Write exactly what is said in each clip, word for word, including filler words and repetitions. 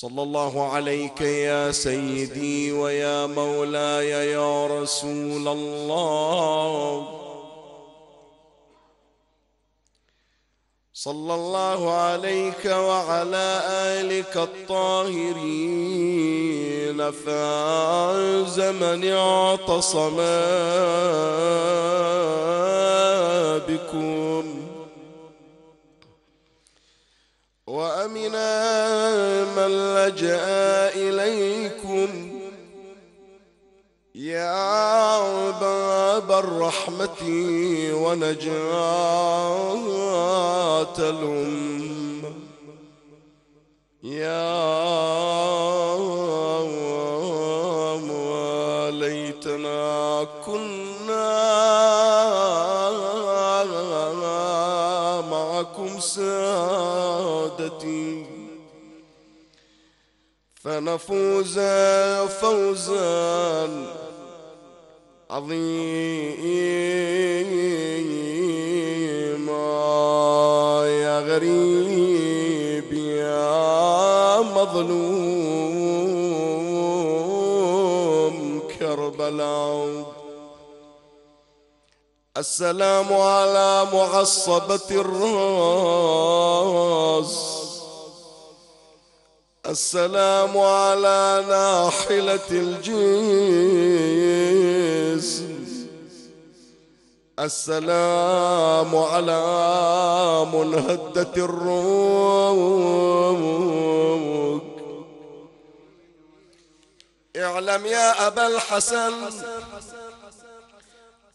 صلى الله عليك يا سيدي ويا مولاي يا رسول الله. صلى الله عليك وعلى آلك الطاهرين، فاز من اعتصم بكم وأمنا من لجأ إليكم يا باب الرحمة ونجاة الأمة، يا ليتنا كنا معكم سادتي فنفوز فوزا عظيما. يا غريب يا مظلوم كربلاء، السلام على معصبة الراس، السلام على ناحلة الجسم، السلام على منهدة الروك. اعلم يا أبا الحسن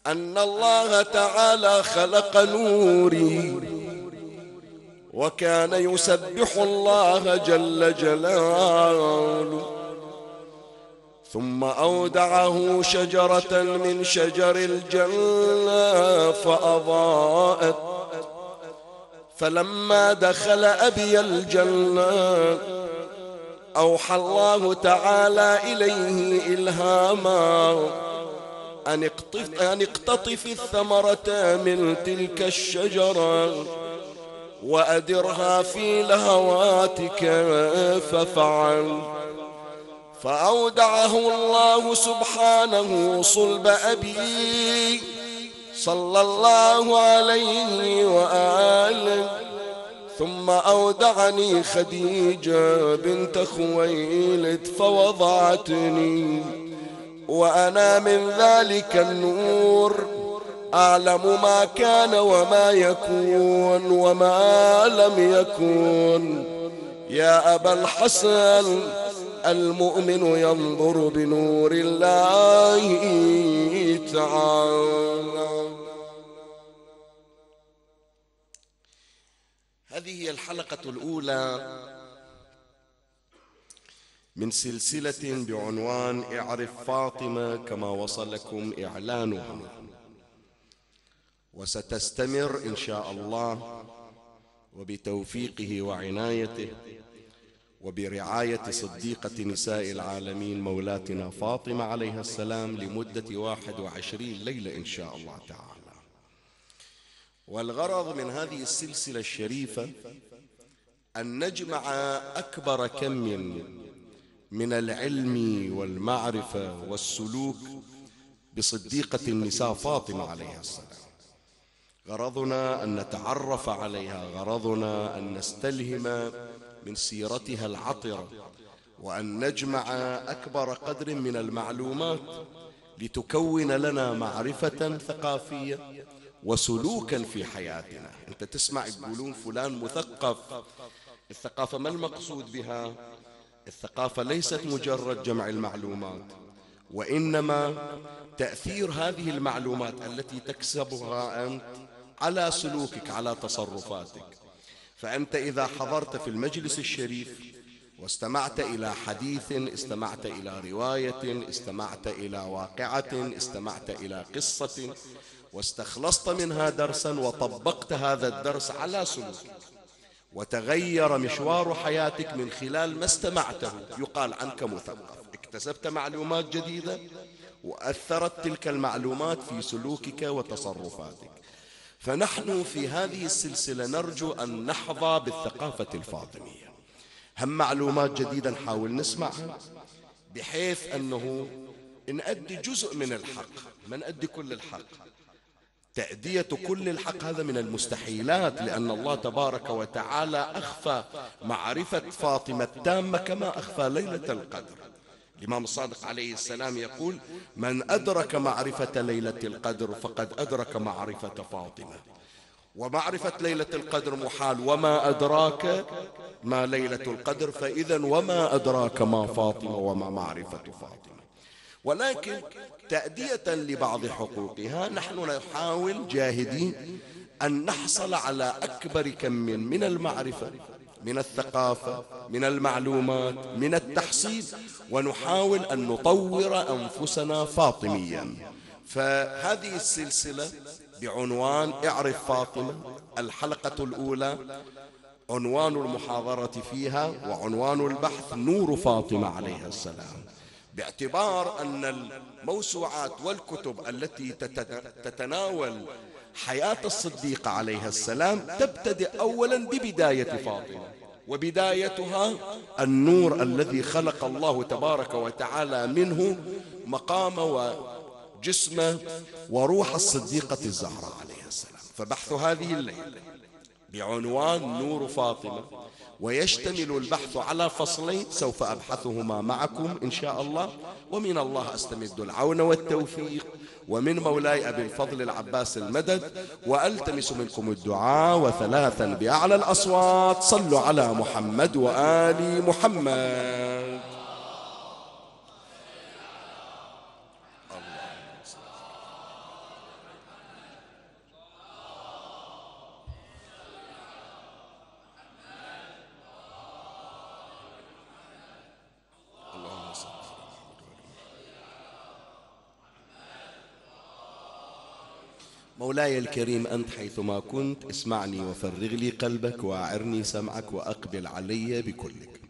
أن الله تعالى خلق نوري، وكان يسبح الله جل جلاله، ثم أودعه شجرة من شجر الجنة فأضاءت، فلما دخل أبي الجنة أوحى الله تعالى إليه إلهاما أن اقتف, أن اقتطف الثمرة من تلك الشجرة وأدرها في لهواتك، ففعل. فأودعه الله سبحانه صلب أبي صلى الله عليه وآله، ثم أودعني خديجة بنت خويلد فوضعتني، وأنا من ذلك النور أعلم ما كان وما يكون وما لم يكون. يا أبا الحسن المؤمن ينظر بنور الله تعالى. هذه هي الحلقة الأولى من سلسلة بعنوان اعرف فاطمة كما وصلكم إعلانها، وستستمر إن شاء الله وبتوفيقه وعنايته وبرعاية صديقة نساء العالمين مولاتنا فاطمة عليها السلام لمدة واحد وعشرين ليلة إن شاء الله تعالى. والغرض من هذه السلسلة الشريفة أن نجمع أكبر كم من العلم والمعرفة والسلوك بصديقة النساء فاطمة عليها السلام. غرضنا أن نتعرف عليها، غرضنا أن نستلهم من سيرتها العطرة، وأن نجمع أكبر قدر من المعلومات لتكون لنا معرفة ثقافية وسلوكا في حياتنا. أنت تسمع يقولون فلان مثقف، الثقافة ما المقصود بها؟ الثقافة ليست مجرد جمع المعلومات، وإنما تأثير هذه المعلومات التي تكسبها أنت على سلوكك على تصرفاتك. فأنت إذا حضرت في المجلس الشريف واستمعت إلى حديث، استمعت إلى رواية، استمعت إلى واقعة، استمعت إلى قصة، واستخلصت منها درسا وطبقت هذا الدرس على سلوكك وتغير مشوار حياتك من خلال ما استمعته، يقال عنك مثقف. اكتسبت معلومات جديدة وأثرت تلك المعلومات في سلوكك وتصرفاتك. فنحن في هذه السلسلة نرجو أن نحظى بالثقافة الفاطمية، هم معلومات جديدة نحاول نسمعها بحيث أنه نأدي جزء من الحق، ما نأدي كل الحق. تأدية كل الحق هذا من المستحيلات، لأن الله تبارك وتعالى أخفى معرفة فاطمة التامة كما أخفى ليلة القدر. الإمام الصادق عليه السلام يقول: من أدرك معرفة ليلة القدر فقد أدرك معرفة فاطمة، ومعرفة ليلة القدر محال. وما أدراك ما ليلة القدر، فإذا وما أدراك ما فاطمة وما معرفة فاطمة. ولكن تأدية لبعض حقوقها نحن نحاول جاهدين أن نحصل على أكبر كم من المعرفة، من الثقافة، من المعلومات، من التحصيل، ونحاول أن نطور أنفسنا فاطميا. فهذه السلسلة بعنوان اعرف فاطمة، الحلقة الأولى عنوان المحاضرة فيها وعنوان البحث نور فاطمة عليها السلام، باعتبار أن الموسوعات والكتب التي تتناول حياة الصديقة عليها السلام تبتدئ أولا ببداية فاطمة، وبدايتها النور الذي خلق الله تبارك وتعالى منه مقام وجسم وروح الصديقة الزهراء عليها السلام. فبحث هذه الليلة بعنوان نور فاطمة، ويشتمل البحث على فصلين سوف أبحثهما معكم إن شاء الله، ومن الله أستمد العون والتوفيق، ومن مولاي أبي الفضل العباس المدد، وألتمس منكم الدعاء. وثلاثا بأعلى الأصوات: صلوا على محمد وآل محمد. مولاي الكريم، أنت حيثما كنت اسمعني وفرغ لي قلبك وأعرني سمعك وأقبل علي بكلك.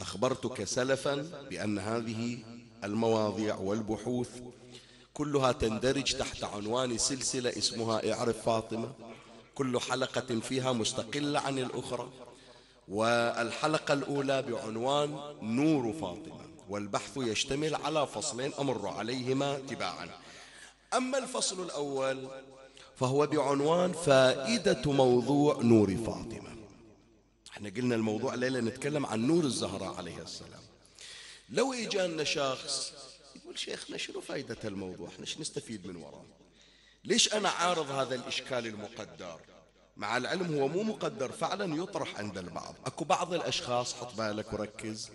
أخبرتك سلفا بأن هذه المواضيع والبحوث كلها تندرج تحت عنوان سلسلة اسمها اعرف فاطمة، كل حلقة فيها مستقلة عن الأخرى، والحلقة الأولى بعنوان نور فاطمة، والبحث يشتمل على فصلين أمر عليهما تباعا. أما الفصل الأول فهو بعنوان فائدة موضوع نور فاطمة. احنا قلنا الموضوع ليلة نتكلم عن نور الزهراء عليها السلام. لو إجانا شخص يقول: شيخنا شنو فائدة الموضوع؟ احنا شنو نستفيد من وراه؟ ليش أنا عارض هذا الإشكال المقدر؟ مع العلم هو مو مقدر، فعلا يطرح عند البعض. أكو بعض الأشخاص، حط بالك وركز،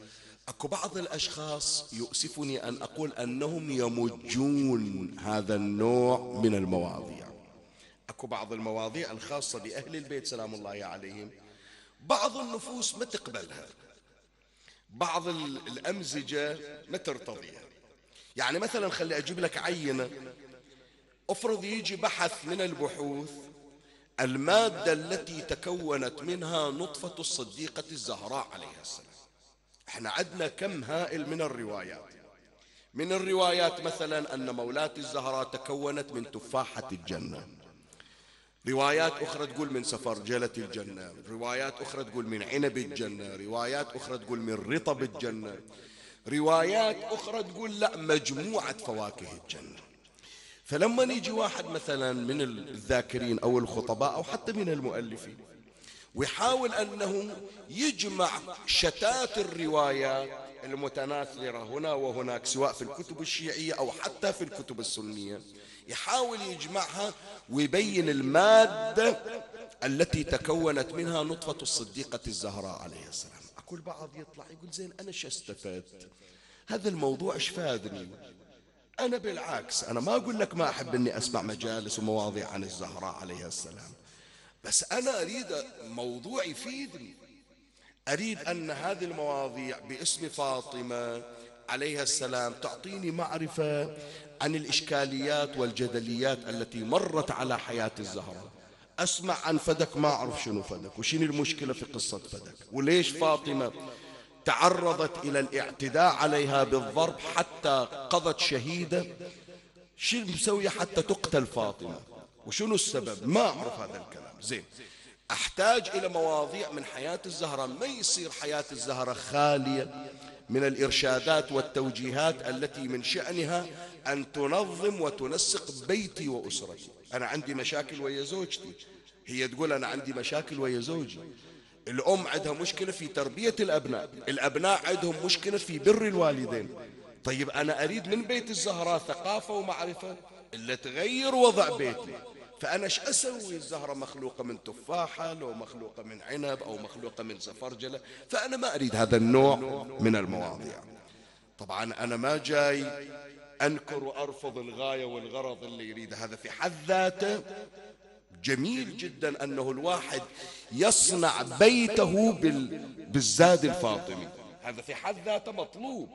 أكو بعض الأشخاص يؤسفني أن أقول أنهم يمجون هذا النوع من المواضيع. أكو بعض المواضيع الخاصة بأهل البيت سلام الله عليهم بعض النفوس ما تقبلها، بعض الأمزجة ما ترتضيها. يعني مثلا خلي أجيب لك عينة، أفرض يجي بحث من البحوث المادة التي تكونت منها نطفة الصديقة الزهراء عليها السلام. احنا عدنا كم هائل من الروايات، من الروايات مثلا أن مولاة الزهراء تكونت من تفاحة الجنة، روايات أخرى تقول من سفرجلة الجنة، روايات أخرى تقول من عنب الجنة، روايات أخرى تقول من رطب الجنة، روايات أخرى تقول لا مجموعة فواكه الجنة. فلما يجي واحد مثلا من الذاكرين أو الخطباء أو حتى من المؤلفين ويحاول أنه يجمع شتات الروايات المتناثرة هنا وهناك سواء في الكتب الشيعية أو حتى في الكتب السنية، يحاول يجمعها ويبين المادة التي تكونت منها نطفة الصديقة الزهراء عليها السلام. أقول بعض يطلع يقول: زين أنا شو استفدت؟ هذا الموضوع ايش فادني؟ أنا بالعكس، أنا ما أقول لك ما أحب أني أسمع مجالس ومواضيع عن الزهراء عليها السلام، بس أنا أريد موضوع يفيدني، أريد أن هذه المواضيع باسم فاطمة عليها السلام تعطيني معرفة عن الإشكاليات والجدليات التي مرت على حياة الزهراء. أسمع عن فدك ما أعرف شنو فدك وشنو المشكلة في قصة فدك، وليش فاطمة تعرضت إلى الاعتداء عليها بالضرب حتى قضت شهيدة، شنو مسوية حتى تقتل فاطمة وشنو السبب، ما أعرف هذا الكلام. زين أحتاج إلى مواضيع من حياة الزهرة. ما يصير حياة الزهرة خالية من الإرشادات والتوجيهات التي من شأنها أن تنظم وتنسق بيتي وأسرتي. أنا عندي مشاكل ويا زوجتي، هي تقول أنا عندي مشاكل ويا زوجي. الأم عندها مشكلة في تربية الأبناء، الأبناء عندهم مشكلة في بر الوالدين. طيب أنا أريد من بيت الزهراء ثقافة ومعرفة اللي تغير وضع بيتي، فأنا ايش أسوي؟ الزهرة مخلوقة من تفاحة لو مخلوقة من عنب أو مخلوقة من زفرجلة، فأنا ما أريد هذا النوع من المواضيع. طبعا أنا ما جاي أنكر وأرفض الغاية والغرض اللي يريده، هذا في حد ذاته جميل جدا أنه الواحد يصنع بيته بالزاد الفاطمي، هذا في حد ذاته مطلوب،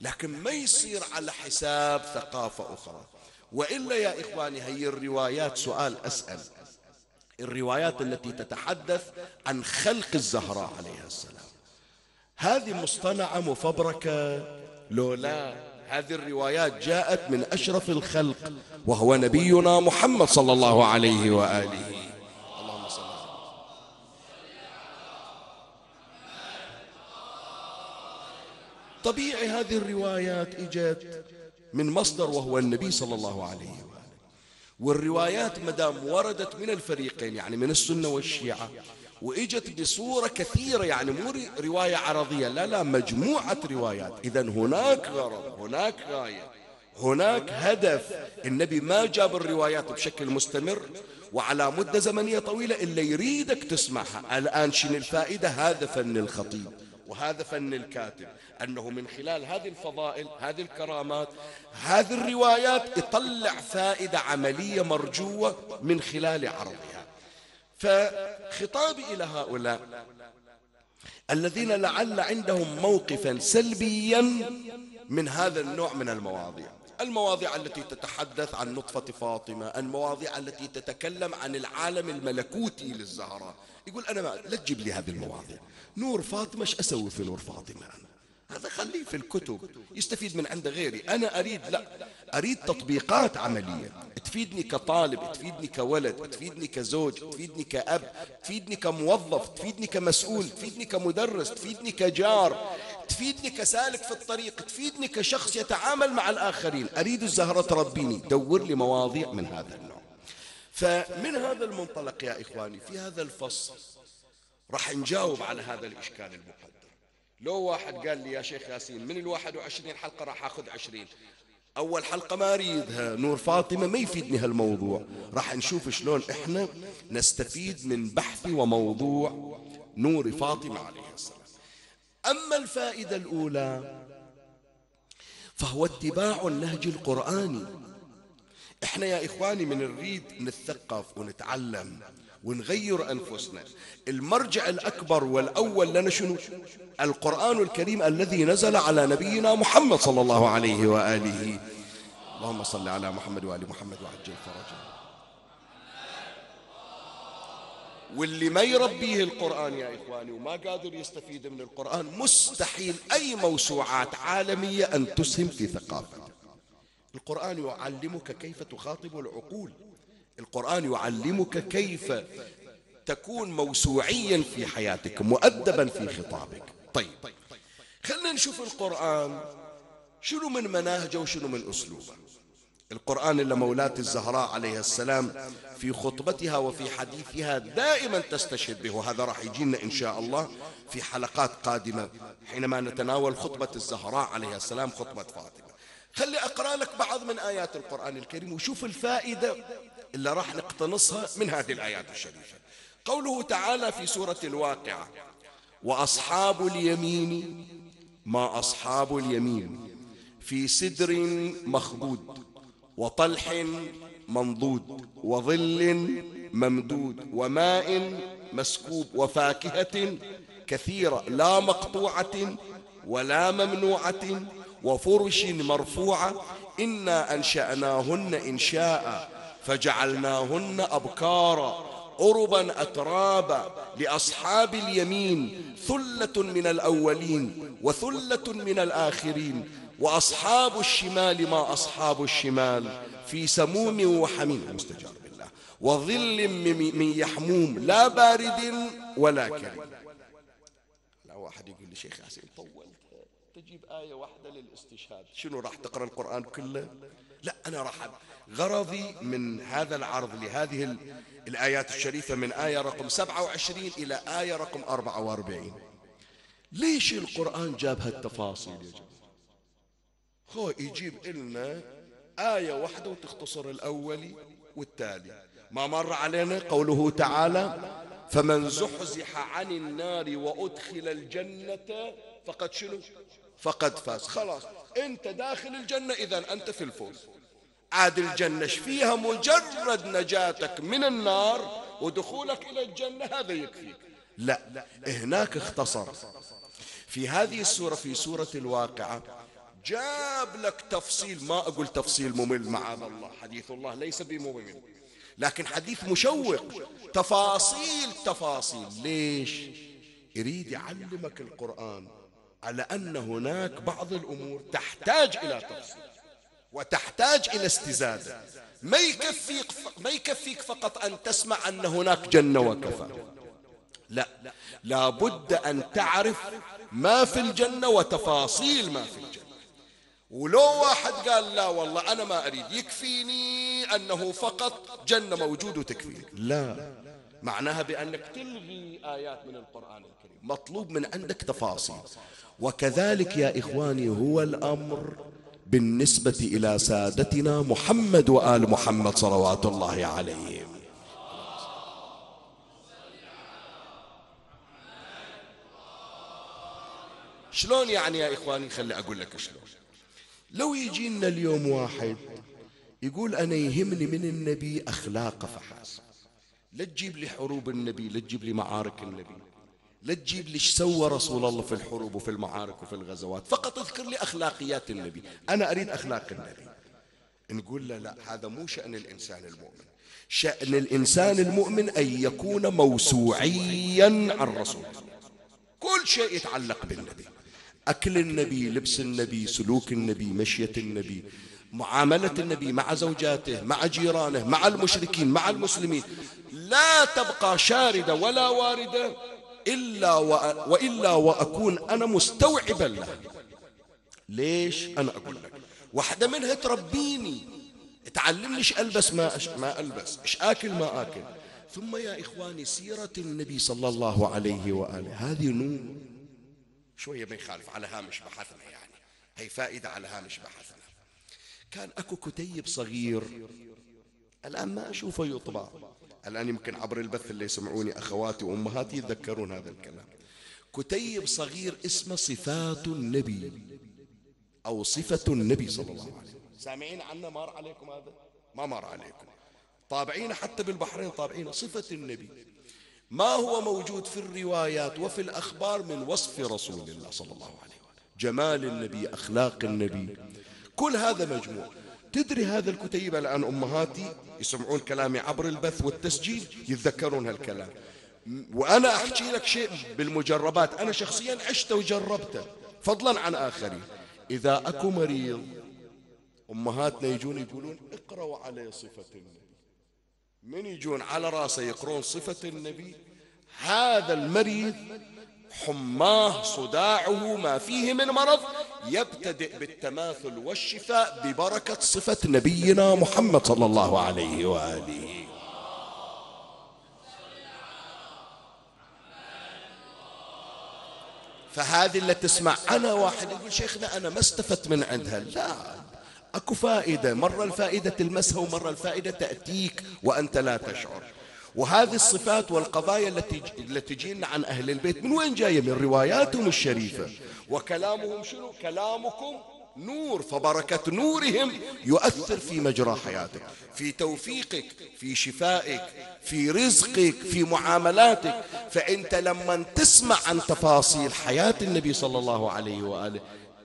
لكن ما يصير على حساب ثقافة أخرى. وإلا يا إخواني هي الروايات، سؤال أسأل، الروايات التي تتحدث عن خلق الزهراء عليها السلام هذه مصطنعة مفبركة؟ لولا هذه الروايات جاءت من أشرف الخلق وهو نبينا محمد صلى الله عليه وآله. اللهم صل على محمد. طبيعي هذه الروايات إجت من مصدر وهو النبي صلى الله عليه وآله، والروايات مدام وردت من الفريقين يعني من السنة والشيعة وإجت بصورة كثيرة، يعني مو رواية عرضية، لا لا، مجموعة روايات، إذن هناك غرض، هناك غاية، هناك هدف. النبي ما جاب الروايات بشكل مستمر وعلى مدة زمنية طويلة إلا يريدك تسمعها. الآن شنو الفائدة؟ هذا فن الخطيب وهذا فن الكاتب، أنه من خلال هذه الفضائل، هذه الكرامات، هذه الروايات يطلع فائدة عملية مرجوة من خلال عرضها. فخطابي إلى هؤلاء الذين لعل عندهم موقفا سلبيا من هذا النوع من المواضيع، المواضيع التي تتحدث عن نطفة فاطمة، المواضيع التي تتكلم عن العالم الملكوتي للزهراء، يقول أنا ما لا تجيب لي هذه المواضيع، نور فاطمة ايش أسوي في نور فاطمة أنا؟ هذا خليه في الكتب يستفيد من عنده غيري، أنا أريد لا، أريد تطبيقات عملية تفيدني كطالب، تفيدني كولد، تفيدني كزوج، تفيدني كأب، تفيدني كموظف، تفيدني كمسؤول، تفيدني كمدرس، تفيدني كجار، تفيدني كسالك في الطريق، تفيدني كشخص يتعامل مع الآخرين. أريد الزهرة تربيني، دور لي مواضيع من هذا النوع. فمن هذا المنطلق يا إخواني في هذا الفصل راح نجاوب على هذا الإشكال المقدر. لو واحد قال لي يا شيخ ياسين من الواحد وعشرين حلقة راح أخذ عشرين، أول حلقة ما أريدها، نور فاطمة ما يفيدني هالموضوع، راح نشوف شلون إحنا نستفيد من بحث وموضوع نور فاطمة عليها السلام. أما الفائدة الأولى فهو اتباع النهج القرآني. إحنا يا إخواني من نريد نتثقف ونتعلم ونغير أنفسنا، المرجع الأكبر والأول لنا شنو؟ القرآن الكريم الذي نزل على نبينا محمد صلى الله عليه وآله. اللهم صل على محمد وآل محمد وعجل فرجه. واللي ما يربيه القرآن يا إخواني وما قادر يستفيد من القرآن مستحيل أي موسوعات عالمية أن تسهم في ثقافته. القرآن يعلمك كيف تخاطب العقول، القرآن يعلمك كيف تكون موسوعيا في حياتك، مؤدبا في خطابك. طيب خلنا نشوف القرآن شنو من مناهجه وشنو من أسلوبه. القرآن اللي مولاة الزهراء عليها السلام في خطبتها وفي حديثها دائما تستشهد به، وهذا راح يجينا إن شاء الله في حلقات قادمة حينما نتناول خطبة الزهراء عليها السلام، خطبة فاطمة. خلي أقرأ لك بعض من آيات القرآن الكريم وشوف الفائدة اللي راح نقتنصها من هذه الآيات الشريفة. قوله تعالى في سورة الواقعة: وأصحاب اليمين ما أصحاب اليمين، في سدر مخضود وطلح منضود وظل ممدود وماء مسكوب وفاكهة كثيرة لا مقطوعة ولا ممنوعة وفرش مرفوعة، إنا أنشأناهن إنشاء فجعلناهن أبكارا عربا أترابا لأصحاب اليمين، ثلة من الأولين وثلة من الآخرين، وأصحاب الشمال ما أصحاب الشمال، في سموم وحميم. مستجاب بالله. وظل من يحموم لا بارد ولا كريم. لا واحد يقول لي شيخ حسين طولت، تجيب آية واحدة للاستشهاد، شنو راح تقرأ القرآن كله؟ لا، أنا راح غرضي من هذا العرض لهذه الآيات الشريفة من آية رقم سبعة وعشرين إلى آية رقم أربعة وأربعين. ليش القرآن جاب هالتفاصيل يا جماعة؟ هو يجيب لنا آية واحدة وتختصر الأولي والتالي. ما مر علينا قوله تعالى فمن زحزح عن النار وأدخل الجنة فقد شنو؟ فقد فاز. خلاص أنت داخل الجنة، إذا أنت في الفوز. عاد الجنة فيها مجرد نجاتك من النار ودخولك إلى الجنة، هذا يكفيك. لا، لا، هناك اختصر. في هذه السورة، في سورة الواقعة، جاب لك تفصيل، ما أقول تفصيل ممل معاذ الله، حديث الله ليس بممل، لكن حديث مشوق، تفاصيل تفاصيل. ليش؟ يريد يعلمك القرآن على أن هناك بعض الأمور تحتاج إلى تفصيل وتحتاج إلى استزادة. ما يكفيك ما يكفيك فقط أن تسمع أن هناك جنة وكفى. لا، لا بد أن تعرف ما في الجنة وتفاصيل ما في الجنة. ولو واحد قال لا والله أنا ما أريد، يكفيني أنه فقط جنة موجود وتكفيني، لا، معناها بأنك تلغي آيات من القرآن الكريم. مطلوب من عندك تفاصيل. وكذلك يا إخواني هو الأمر بالنسبة إلى سادتنا محمد وآل محمد صلوات الله عليهم. شلون يعني يا إخواني؟ خلي أقول لك شلون. لو يجينا اليوم واحد يقول أنا يهمني من النبي أخلاقه فحسب، لا تجيب لي حروب النبي، لا تجيب لي معارك النبي، لا تجيب لي ايش سوى رسول الله في الحروب وفي المعارك وفي الغزوات، فقط اذكر لي أخلاقيات النبي، أنا أريد أخلاق النبي. نقول له لا، هذا مو شأن الإنسان المؤمن. شأن الإنسان المؤمن أن يكون موسوعيا عن رسول الله، كل شيء يتعلق بالنبي، أكل النبي، لبس النبي، سلوك النبي، مشية النبي، معاملة النبي مع زوجاته، مع جيرانه، مع المشركين، مع المسلمين. لا تبقى شاردة ولا واردة إلا وأ... وإلا وأكون أنا مستوعبا لها. ليش؟ أنا أقول لك واحدة منها تربيني، تعلمني إيش ألبس ما أش... ما ألبس، إيش آكل ما آكل. ثم يا إخواني سيرة النبي صلى الله عليه وآله هذه نور. شوية ما يخالف على هامش بحثنا، يعني هي فائدة على هامش بحثنا. كان أكو كتيب صغير، الآن ما أشوفه يطبع، الآن يمكن عبر البث اللي يسمعوني أخواتي وأمهاتي يتذكرون هذا الكلام. كتيب صغير اسمه صفات النبي أو صفة النبي صلى الله عليه وسلم. سامعين عنه؟ مار عليكم هذا؟ ما مار عليكم. طابعين حتى بالبحرين، طابعين صفة النبي، ما هو موجود في الروايات وفي الأخبار من وصف رسول الله صلى الله عليه وسلم، جمال النبي، أخلاق النبي، كل هذا مجموع. تدري هذا الكتيب الآن أمهاتي يسمعون كلامي عبر البث والتسجيل يتذكرون هالكلام، وأنا أحكي لك شيء بالمجربات، أنا شخصيا عشته وجربته فضلا عن آخرين. إذا أكو مريض أمهاتنا يجون يقولون اقرأوا عليه صفة النبي، من يجون على راسه يقرون صفة النبي، هذا المريض حماه صداعه ما فيه من مرض يبتدئ بالتماثل والشفاء ببركة صفة نبينا محمد صلى الله عليه وآله. فهذه اللي تسمع أنا واحد يقول شيخنا أنا ما استفدت من عندها، لا، أكو فائدة، مرة الفائدة تلمسها ومرة الفائدة تأتيك وأنت لا تشعر. وهذه الصفات والقضايا التي التي تجينا عن أهل البيت من وين جاية؟ من رواياتهم الشريفة. وكلامهم شنو؟ كلامكم نور، فبركة نورهم يؤثر في مجرى حياتك، في توفيقك، في شفائك، في رزقك، في معاملاتك. فأنت لما تسمع عن تفاصيل حياة النبي صلى الله عليه وآله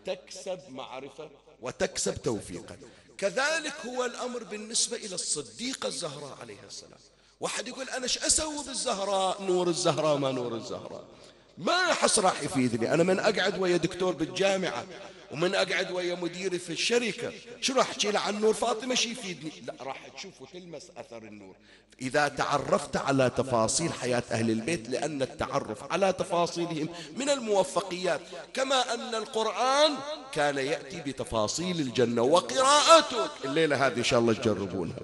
تكسب معرفة وتكسب توفيقا. كذلك هو الأمر بالنسبة إلى الصديقة الزهراء عليها السلام. واحد يقول أنا ايش أسوي بالزهراء؟ نور الزهراء ما نور الزهراء، ما حس راح يفيدني. أنا من أقعد ويا دكتور بالجامعة ومن أقعد ويا مديري في الشركة شو راح أحكي له عن النور فاطمة شي يفيدني؟ لا، راح تشوف وتلمس أثر النور إذا تعرفت على تفاصيل حياة أهل البيت، لأن التعرف على تفاصيلهم من الموفقيات، كما أن القرآن كان يأتي بتفاصيل الجنة وقراءته. الليلة هذه إن شاء الله تجربونها،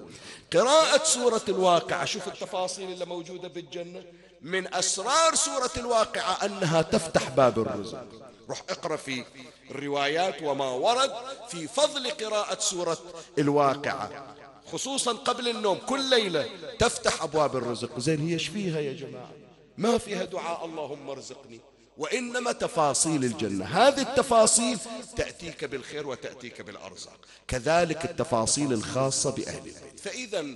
قراءة سورة الواقعة. شوف التفاصيل اللي موجودة بالجنة. من أسرار سورة الواقعة أنها تفتح باب الرزق. روح اقرأ في الروايات وما ورد في فضل قراءة سورة الواقعة، خصوصا قبل النوم كل ليلة تفتح أبواب الرزق. زين هي ايش فيها يا جماعة؟ ما فيها دعاء اللهم ارزقني، وإنما تفاصيل الجنة. هذه التفاصيل تأتيك بالخير وتأتيك بالأرزاق، كذلك التفاصيل الخاصة بأهل البيت. فإذا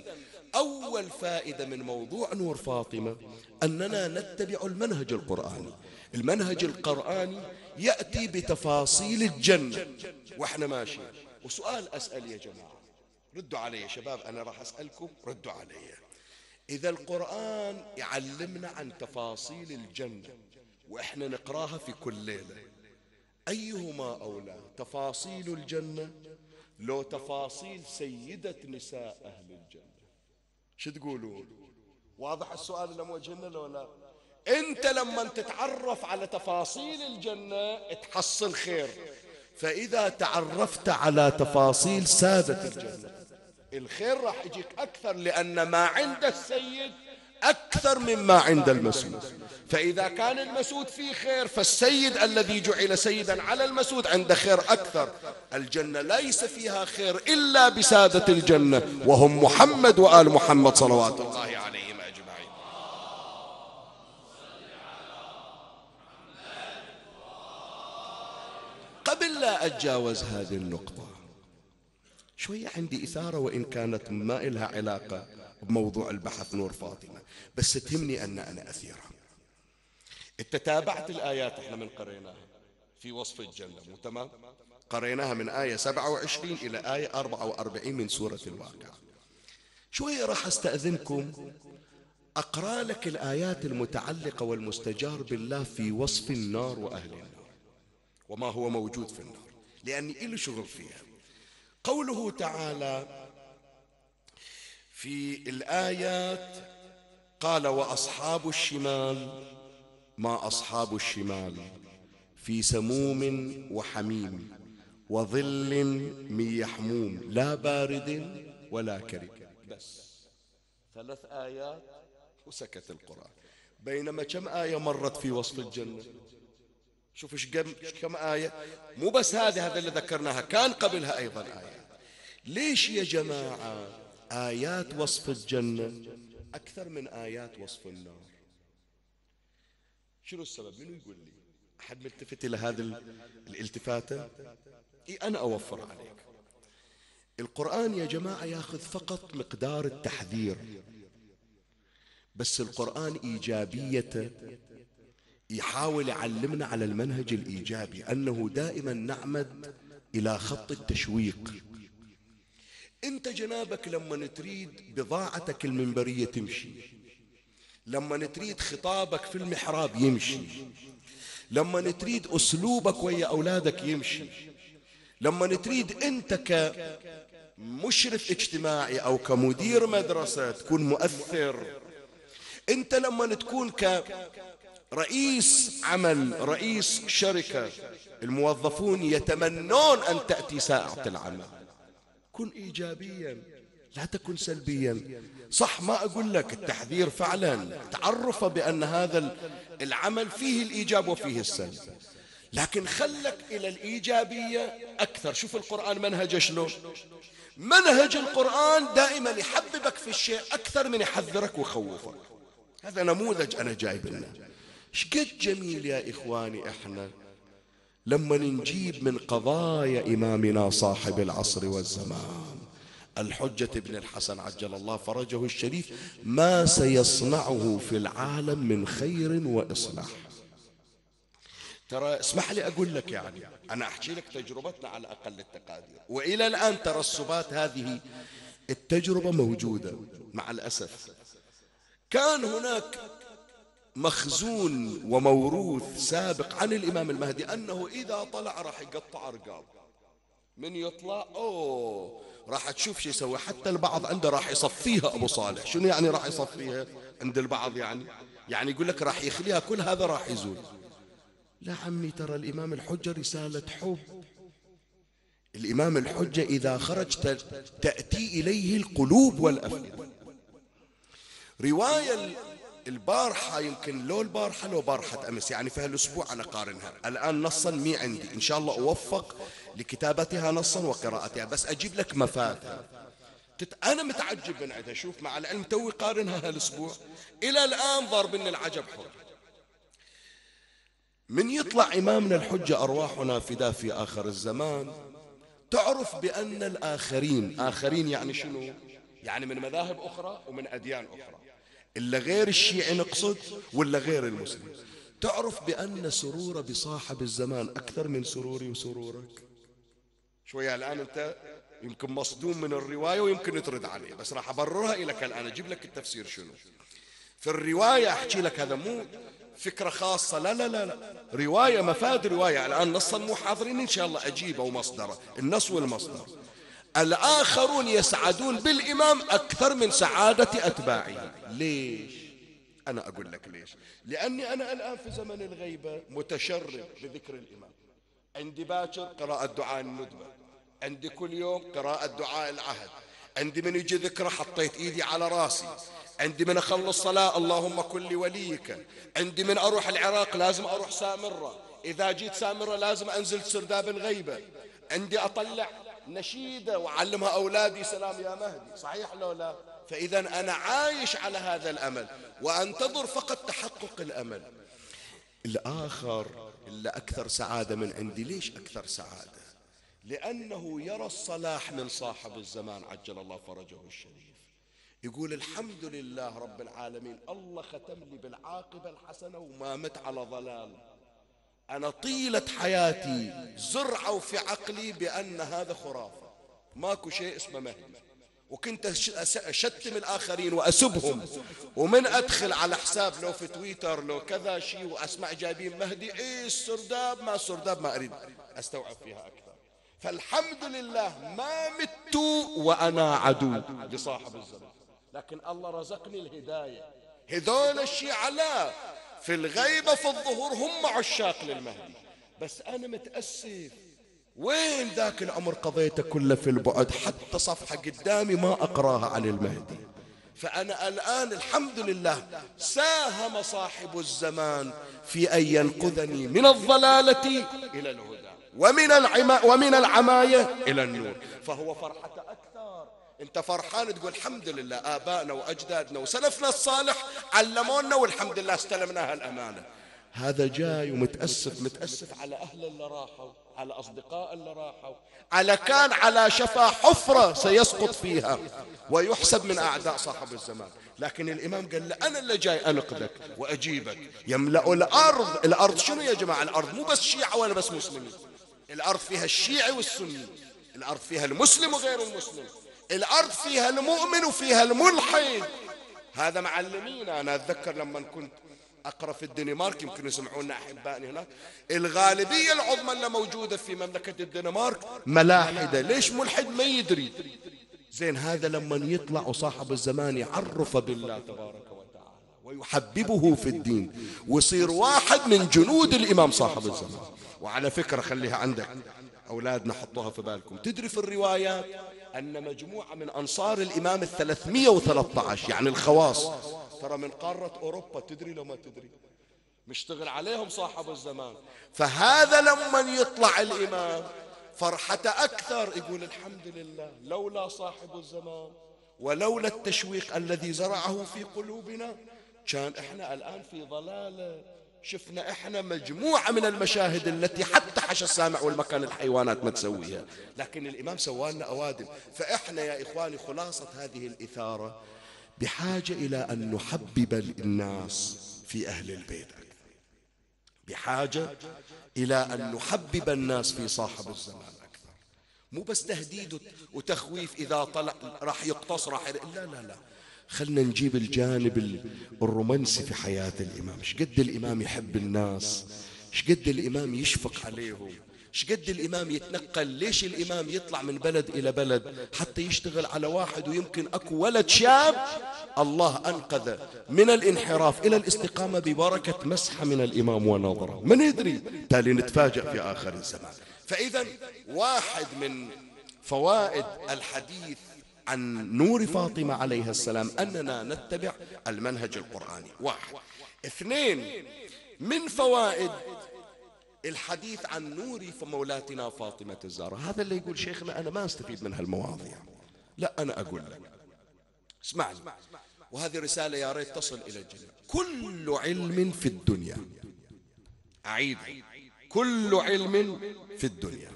أول فائدة من موضوع نور فاطمة أننا نتبع المنهج القرآني. المنهج القرآني يأتي بتفاصيل الجنة وإحنا ماشي. وسؤال أسأل يا جماعة، ردوا علي يا شباب، أنا راح أسألكم ردوا علي. إذا القرآن يعلمنا عن تفاصيل الجنة وإحنا نقراها في كل ليلة، أيهما أولى، تفاصيل الجنة لو تفاصيل سيدة نساء أهل الجنة؟ شو تقولون؟ واضح السؤال اللي موجه لنا لو لا؟ أنت لما تتعرف على تفاصيل الجنة تحصل خير. فإذا تعرفت على تفاصيل سادة الجنة الخير راح يجيك أكثر، لأن ما عند السيد أكثر مما عند المسعود. فإذا كان المسعود فيه خير فالسيد الذي جعل سيدا على المسعود عنده خير أكثر. الجنة ليس فيها خير إلا بسادة الجنة وهم محمد وآل محمد صلوات الله عليهم أجمعين. قبل لا أتجاوز هذه النقطة شوية عندي إثارة، وإن كانت ما إلها علاقة بموضوع البحث نور فاطمة، بس تهمني أن أنا أثيرها. أنت تابعت الآيات إحنا من قريناها في وصف الجنة، مو تمام؟ قريناها من آية سبعة وعشرين إلى آية أربعة وأربعين من سورة الواقعة. شوية راح أستأذنكم أقرأ لك الآيات المتعلقة والمستجار بالله في وصف النار وأهل النار وما هو موجود في النار، لأني إلي شغل فيها. قوله تعالى في الآيات قال وأصحاب الشمال، ما أصحاب الشمال، في سموم وحميم وظل من يحموم لا بارد ولا كريم. بس ثلاث آيات وسكت القرآن، بينما كم آية مرت في وصف الجنة؟ شوف ايش كم آية. مو بس هذه، هذا اللي ذكرناها كان قبلها أيضا آية. ليش يا جماعة آيات وصف الجنة أكثر من آيات وصف النار؟ شنو السبب؟ منو يقول لي؟ أحد ملتفت إلى هذه الالتفاتة؟ إيه أنا أوفر عليك. القرآن يا جماعة يأخذ فقط مقدار التحذير، بس القرآن إيجابيته يحاول يعلمنا على المنهج الإيجابي، أنه دائما نعمد إلى خط التشويق. أنت جنابك لما تريد بضاعتك المنبرية تمشي، لما تريد خطابك في المحراب يمشي، لما تريد أسلوبك ويا أولادك يمشي، لما تريد أنت كمشرف اجتماعي أو كمدير مدرسة تكون مؤثر، أنت لما تكون كرئيس عمل رئيس شركة الموظفون يتمنون أن تأتي ساعة العمل. كن إيجابيا لا تكن سلبيا. صح، ما أقول لك التحذير فعلا، تعرف بأن هذا العمل فيه الإيجاب وفيه السلب، لكن خلك إلى الإيجابية أكثر. شوف القرآن منهج شلون، منهج القرآن دائما يحببك في الشيء أكثر من يحذرك ويخوفك. هذا نموذج أنا جايب لنا. شقد جميل يا إخواني إحنا لما نجيب من قضايا إمامنا صاحب العصر والزمان الحجة بن الحسن عجل الله فرجه الشريف، ما سيصنعه في العالم من خير وإصلاح. ترى اسمح لي أقول لك، يعني أنا أحكي لك تجربتنا على أقل التقادير، وإلى الآن ترسبات هذه التجربة موجودة مع الأسف. كان هناك مخزون وموروث سابق عن الإمام المهدي أنه إذا طلع راح يقطع رقاب، من يطلع أوه راح تشوف شو يسوي. حتى البعض عنده راح يصفيها أبو صالح. شنو يعني راح يصفيها عند البعض؟ يعني يعني يقول لك راح يخليها، كل هذا راح يزول. لا عمي، ترى الإمام الحجة رسالة حب. الإمام الحجة إذا خرجت تأتي إليه القلوب والأفئدة. رواية البارحة، يمكن لو البارحة لو بارحة أمس، يعني في هالأسبوع أنا قارنها الآن نصا مي عندي، إن شاء الله أوفق لكتابتها نصا وقراءتها، بس أجيب لك مفاتها. أنا متعجب من عندها. شوف، مع العلم توي قارنها هالأسبوع، إلى الآن ضاربني العجب حر. من يطلع إمامنا الحجة أرواحنا فداء في آخر الزمان، تعرف بأن الآخرين، آخرين يعني شنو؟ يعني من مذاهب أخرى ومن أديان أخرى، إلا غير الشيعي نقصد ولا غير المسلم، تعرف بأن سرور بصاحب الزمان أكثر من سروري وسرورك. شوية الآن أنت يمكن مصدوم من الرواية ويمكن ترد عليه، بس راح أبررها لك الآن، أجيب لك التفسير شنو في الرواية. أحكي لك هذا مو فكرة خاصة، لا لا لا لا، رواية مفاد رواية. الآن نصا مو حاضرين، إن شاء الله أجيبه ومصدره، النص والمصدر. الآخرون يسعدون بالإمام أكثر من سعادة أتباعه. ليش؟ أنا أقول لك ليش. لأني أنا الآن في زمن الغيبة متشرب بذكر الإمام. عندي باكر قراءة دعاء الندبة، عندي كل يوم قراءة دعاء العهد، عندي من يجي ذكره حطيت إيدي على راسي، عندي من أخلص صلاة اللهم كل وليك، عندي من أروح العراق لازم أروح سامرة، إذا جيت سامرة لازم أنزل سرداب الغيبة، عندي أطلع نشيدة وعلمها أولادي سلام يا مهدي، صحيح لو لا؟ فإذا أنا عايش على هذا الأمل وأنتظر فقط تحقق الأمل. الآخر اللي أكثر سعادة من عندي. ليش أكثر سعادة؟ لأنه يرى الصلاح من صاحب الزمان عجل الله فرجه الشريف، يقول الحمد لله رب العالمين، الله ختم لي بالعاقبة الحسنة وما مت على ضلال. أنا طيلة حياتي زرعوا في عقلي بأن هذا خرافة، ماكو شيء اسمه مهدي، وكنت أشتم الآخرين وأسبهم، ومن أدخل على حساب لو في تويتر لو كذا شيء وأسمع جايبين مهدي، إيه السرداب ما السرداب ما أريد أستوعب فيها أكثر. فالحمد لله ما مت وأنا عدو لصاحب الزمان، لكن الله رزقني الهداية. هذول الشيعة لا، في الغيبة في الظهور هم عشاق للمهدي، بس أنا متأسف وين ذاك العمر قضيته كله في البعد، حتى صفحة قدامي ما أقراها عن المهدي. فأنا الآن الحمد لله ساهم صاحب الزمان في أن ينقذني من الضلالة إلى الهدى، ومن العما ومن العماية إلى النور. فهو فرحة أكثر. أنت فرحان تقول الحمد لله آبائنا وأجدادنا وسلفنا الصالح علمونا والحمد لله استلمنا هالأمانة. هذا جاي ومتأسف، متأسف على أهل اللي راحوا، على أصدقاء اللي راحوا، على كان على شفا حفرة سيسقط فيها ويحسب من أعداء صاحب الزمان. لكن الإمام قال له أنا اللي جاي أنقذك وأجيبك. يملأ الأرض. الأرض شنو يا جماعة؟ الأرض مو بس شيعة ولا بس مسلمين، الأرض فيها الشيعي والسني، الأرض فيها المسلم وغير المسلم، الأرض فيها المؤمن وفيها الملحد. هذا معلمين. أنا أتذكر لما كنت أقرأ في الدنمارك، يمكن يسمعونا أحبائي هناك، الغالبية العظمى اللي موجودة في مملكة الدنمارك ملاحدة. ليش؟ ملحد ما يدري. زين، هذا لما يطلع وصاحب الزمان يعرف بالله تبارك وتعالى ويحببه في الدين ويصير واحد من جنود الإمام صاحب الزمان. وعلى فكرة خليها عندك أولادنا، حطوها في بالكم. تدري في الروايات أن مجموعة من أنصار الإمام الثلاثمية وثلاثة عشر يعني الخواص، ترى من قارة أوروبا، تدري لو ما تدري، مشتغل عليهم صاحب الزمان. فهذا لما يطلع الإمام فرحة أكثر، يقول الحمد لله لولا صاحب الزمان ولولا التشويق الذي زرعه في قلوبنا كان إحنا الآن في ضلالة. شفنا إحنا مجموعة من المشاهد التي حتى حش السامع والمكان الحيوانات ما تسويها، لكن الإمام سوالنا أوادم. فإحنا يا إخواني خلاصة هذه الإثارة بحاجة إلى أن نحبب الناس في أهل البيت أكثر، بحاجة إلى أن نحبب الناس في صاحب الزمان أكثر. مو بس تهديد وتخويف إذا طلع راح يقتصر، راح لا لا لا، خلنا نجيب الجانب الرومانسي في حياة الإمام. شقد الإمام يحب الناس، شقد الإمام يشفق عليهم، شقد الإمام يتنقل. ليش الإمام يطلع من بلد إلى بلد حتى يشتغل على واحد؟ ويمكن أكو ولد شاب الله أنقذه من الانحراف إلى الاستقامة ببركة مسحة من الإمام ونظرة، من يدري تالي نتفاجأ في آخر الزمان. فإذا واحد من فوائد الحديث عن نور فاطمة عليها السلام أننا نتبع المنهج القرآني، واحد. اثنين، من فوائد الحديث عن نور مولاتنا فاطمة الزهراء، هذا اللي يقول شيخنا أنا ما أستفيد من هالمواضيع، لا أنا أقول لك اسمعني، وهذه رسالة يا ريت تصل إلى الجميع. كل علم في الدنيا، أعيد، كل علم في الدنيا،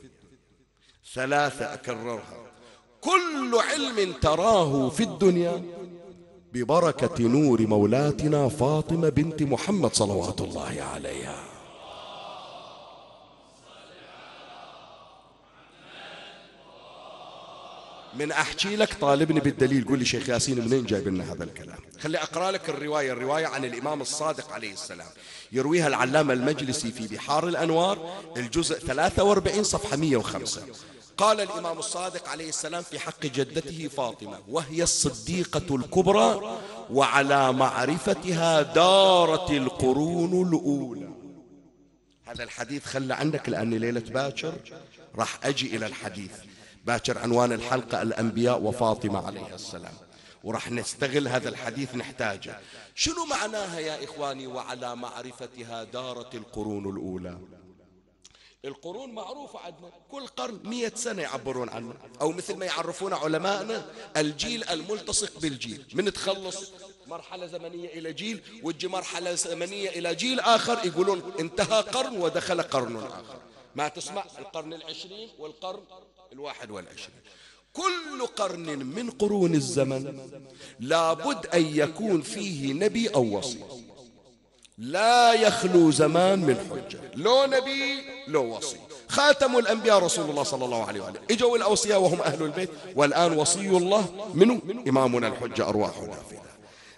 ثلاثة أكررها، كل علم تراه في الدنيا ببركة نور مولاتنا فاطمة بنت محمد صلوات الله عليها. من أحكي لك طالبني بالدليل، قول لي شيخ ياسين منين جايب لنا هذا الكلام؟ خلي أقرأ لك الرواية، الرواية عن الإمام الصادق عليه السلام، يرويها العلامة المجلسي في بحار الأنوار الجزء ثلاثة وأربعين صفحة مئة وخمسة. قال الإمام الصادق عليه السلام في حق جدته فاطمة وهي الصديقة الكبرى وعلى معرفتها دارت القرون الأولى. هذا الحديث خلى عنك لأن ليلة باكر راح أجي إلى الحديث باكر، عنوان الحلقة الأنبياء وفاطمة عليها السلام، ورح نستغل هذا الحديث نحتاجه. شنو معناها يا إخواني وعلى معرفتها دارت القرون الأولى؟ القرون معروفة عندنا، كل قرن مئة سنة يعبرون عنه، أو مثل ما يعرفون علمائنا الجيل الملتصق بالجيل، من تخلص مرحلة زمنية إلى جيل وتجي مرحلة زمنية إلى جيل آخر يقولون انتهى قرن ودخل قرن آخر. ما تسمع القرن العشرين والقرن الواحد والعشرين. كل قرن من قرون الزمن لابد أن يكون فيه نبي أو وصي، لا يخلو زمان من حجة، لو نبي لو وصي. خاتم الأنبياء رسول الله صلى الله عليه وآله، إجوا الأوصياء وهم أهل البيت، والآن وصي الله منه إمامنا الحجة أرواحنا فينا.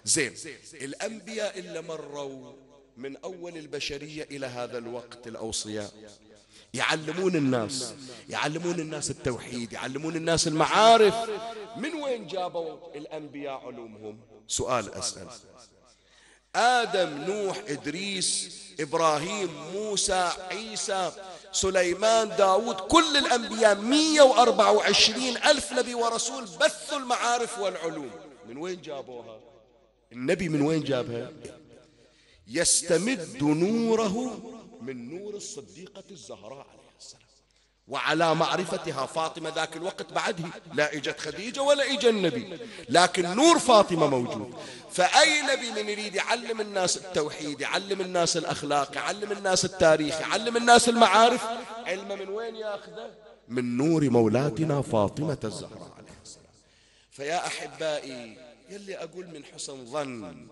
زين، الأنبياء اللي مروا من أول البشرية إلى هذا الوقت الأوصياء يعلمون الناس، يعلمون الناس التوحيد، يعلمون الناس المعارف. من وين جابوا الأنبياء علومهم؟ سؤال أسأل. آدم، نوح، إدريس، إبراهيم، موسى، عيسى، سليمان، داود، كل الأنبياء مئة وأربعة وعشرين ألف نبي ورسول بثوا المعارف والعلوم. من وين جابوها؟ النبي من وين جابها؟ يستمد نوره من نور الصديقة الزهراء عليها السلام وعلى معرفتها فاطمة. ذاك الوقت بعده لا إجت خديجة ولا إجا النبي، لكن نور فاطمة موجود. فأي نبي من يريد يعلم الناس التوحيد، يعلم الناس الأخلاق، يعلم الناس التاريخ، يعلم الناس المعارف، علمه من وين ياخذه؟ من نور مولاتنا فاطمة الزهراء عليها السلام. فيا أحبائي، يلي أقول من حسن ظن،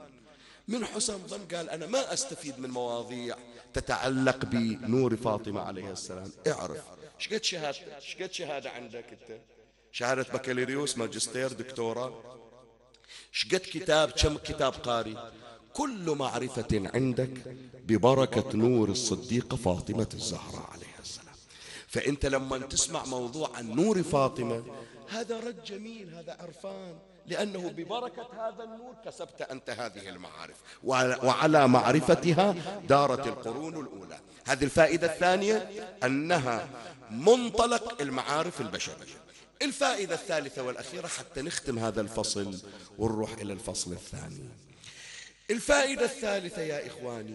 من حسن ظن قال أنا ما أستفيد من مواضيع تتعلق بنور فاطمة عليها السلام. اعرف شقد شهادة، شقد شهادة عندك أنت؟ شهادة بكالوريوس، ماجستير، دكتوراه، شقد كتاب، كم كتاب قاري؟ كل معرفة عندك ببركة نور الصديقة فاطمة الزهراء عليها السلام. فأنت لما تسمع موضوع عن نور فاطمة هذا رد جميل، هذا عرفان، لأنه ببركة هذا النور كسبت أنت هذه المعارف، وعلى معرفتها دارت القرون الأولى. هذه الفائدة الثانية، أنها منطلق المعارف البشرية. الفائدة الثالثة والأخيرة حتى نختم هذا الفصل ونروح إلى الفصل الثاني. الفائدة الثالثة يا إخواني،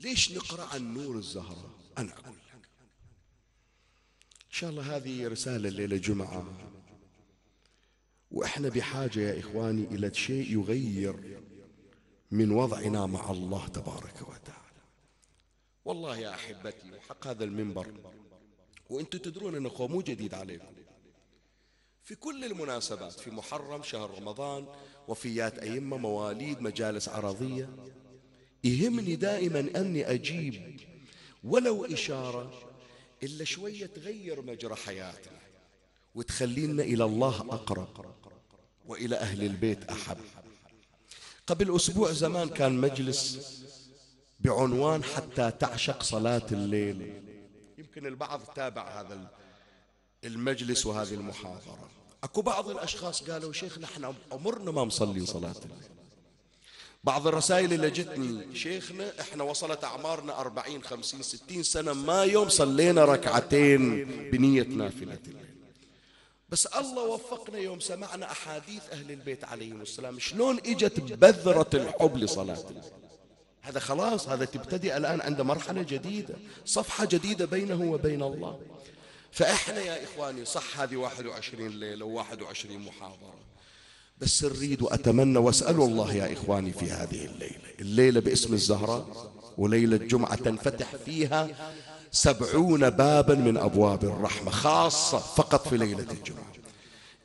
ليش نقرأ عن نور الزهراء؟ أنا أقول لك إن شاء الله هذه رسالة الليلة جمعة، وإحنا بحاجة يا إخواني إلى شيء يغير من وضعنا مع الله تبارك وتعالى. والله يا أحبتي، وحق هذا المنبر، وأنتم تدرون أنه مو جديد عليكم، في كل المناسبات، في محرم، شهر رمضان، وفيات أئمة، مواليد، مجالس عرضية، يهمني دائما أني أجيب ولو إشارة إلا شوية تغير مجرى حياتنا وتخلينا إلى الله أقرب وإلى أهل البيت أحب. قبل أسبوع زمان كان مجلس بعنوان حتى تعشق صلاة الليل. يمكن البعض تابع هذا المجلس وهذه المحاضرة. أكو بعض الأشخاص قالوا شيخنا احنا عمرنا ما نصلي صلاة الليل. بعض الرسائل اللي جتني شيخنا احنا وصلت أعمارنا أربعين خمسين ستين سنة ما يوم صلينا ركعتين بنية نافلة الليل. بس الله وفقنا يوم سمعنا أحاديث أهل البيت عليهم السلام شلون إجت بذرة الحب لصلاة الليل. هذا خلاص هذا تبتدئ الآن عند مرحلة جديدة، صفحة جديدة بينه وبين الله. فإحنا يا إخواني صح هذه واحد وعشرين ليلة وواحد وعشرين محاضرة، بس أريد وأتمنى وأسأل الله يا إخواني في هذه الليلة، الليلة باسم الزهراء وليلة الجمعة تنفتح فيها سبعون بابا من أبواب الرحمة، خاصة فقط في ليلة الجمعة.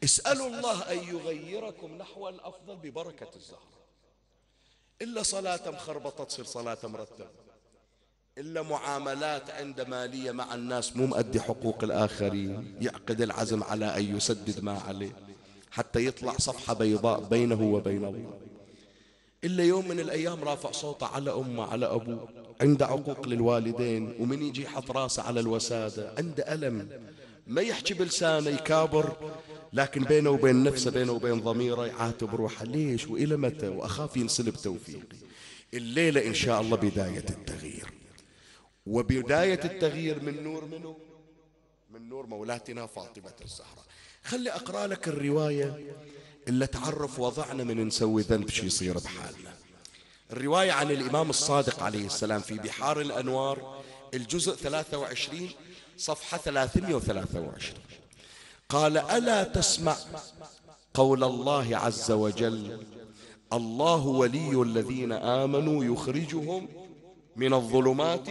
اسألوا الله أن يغيركم نحو الأفضل ببركة الزهراء. إلا صلاة مخربطة تصير صلاة مرتبة، إلا معاملات عند مالية مع الناس مو مؤدي حقوق الآخرين، يعقد العزم على أن يسدد ما عليه حتى يطلع صفحة بيضاء بينه وبين الله. إلا يوم من الأيام رافع صوته على أمه على أبوه، عنده عقوق للوالدين، ومن يجي يحط راسه على الوسادة عنده ألم، ما يحكي بلسانه يكابر، لكن بينه وبين نفسه بينه وبين ضميره يعاتب روحه ليش وإلى متى، وأخاف ينسلب توفيقي. الليلة إن شاء الله بداية التغيير، وبداية التغيير من نور منه من نور مولاتنا فاطمة الزهراء. خلي أقرأ لك الرواية اللي تعرف وضعنا من نسوي ذنب شي يصير بحالنا. الرواية عن الإمام الصادق عليه السلام في بحار الأنوار الجزء ثلاثة وعشرين صفحة ثلاثمائة وثلاثة وعشرين. قال: ألا تسمع قول الله عز وجل الله ولي الذين آمنوا يخرجهم من الظلمات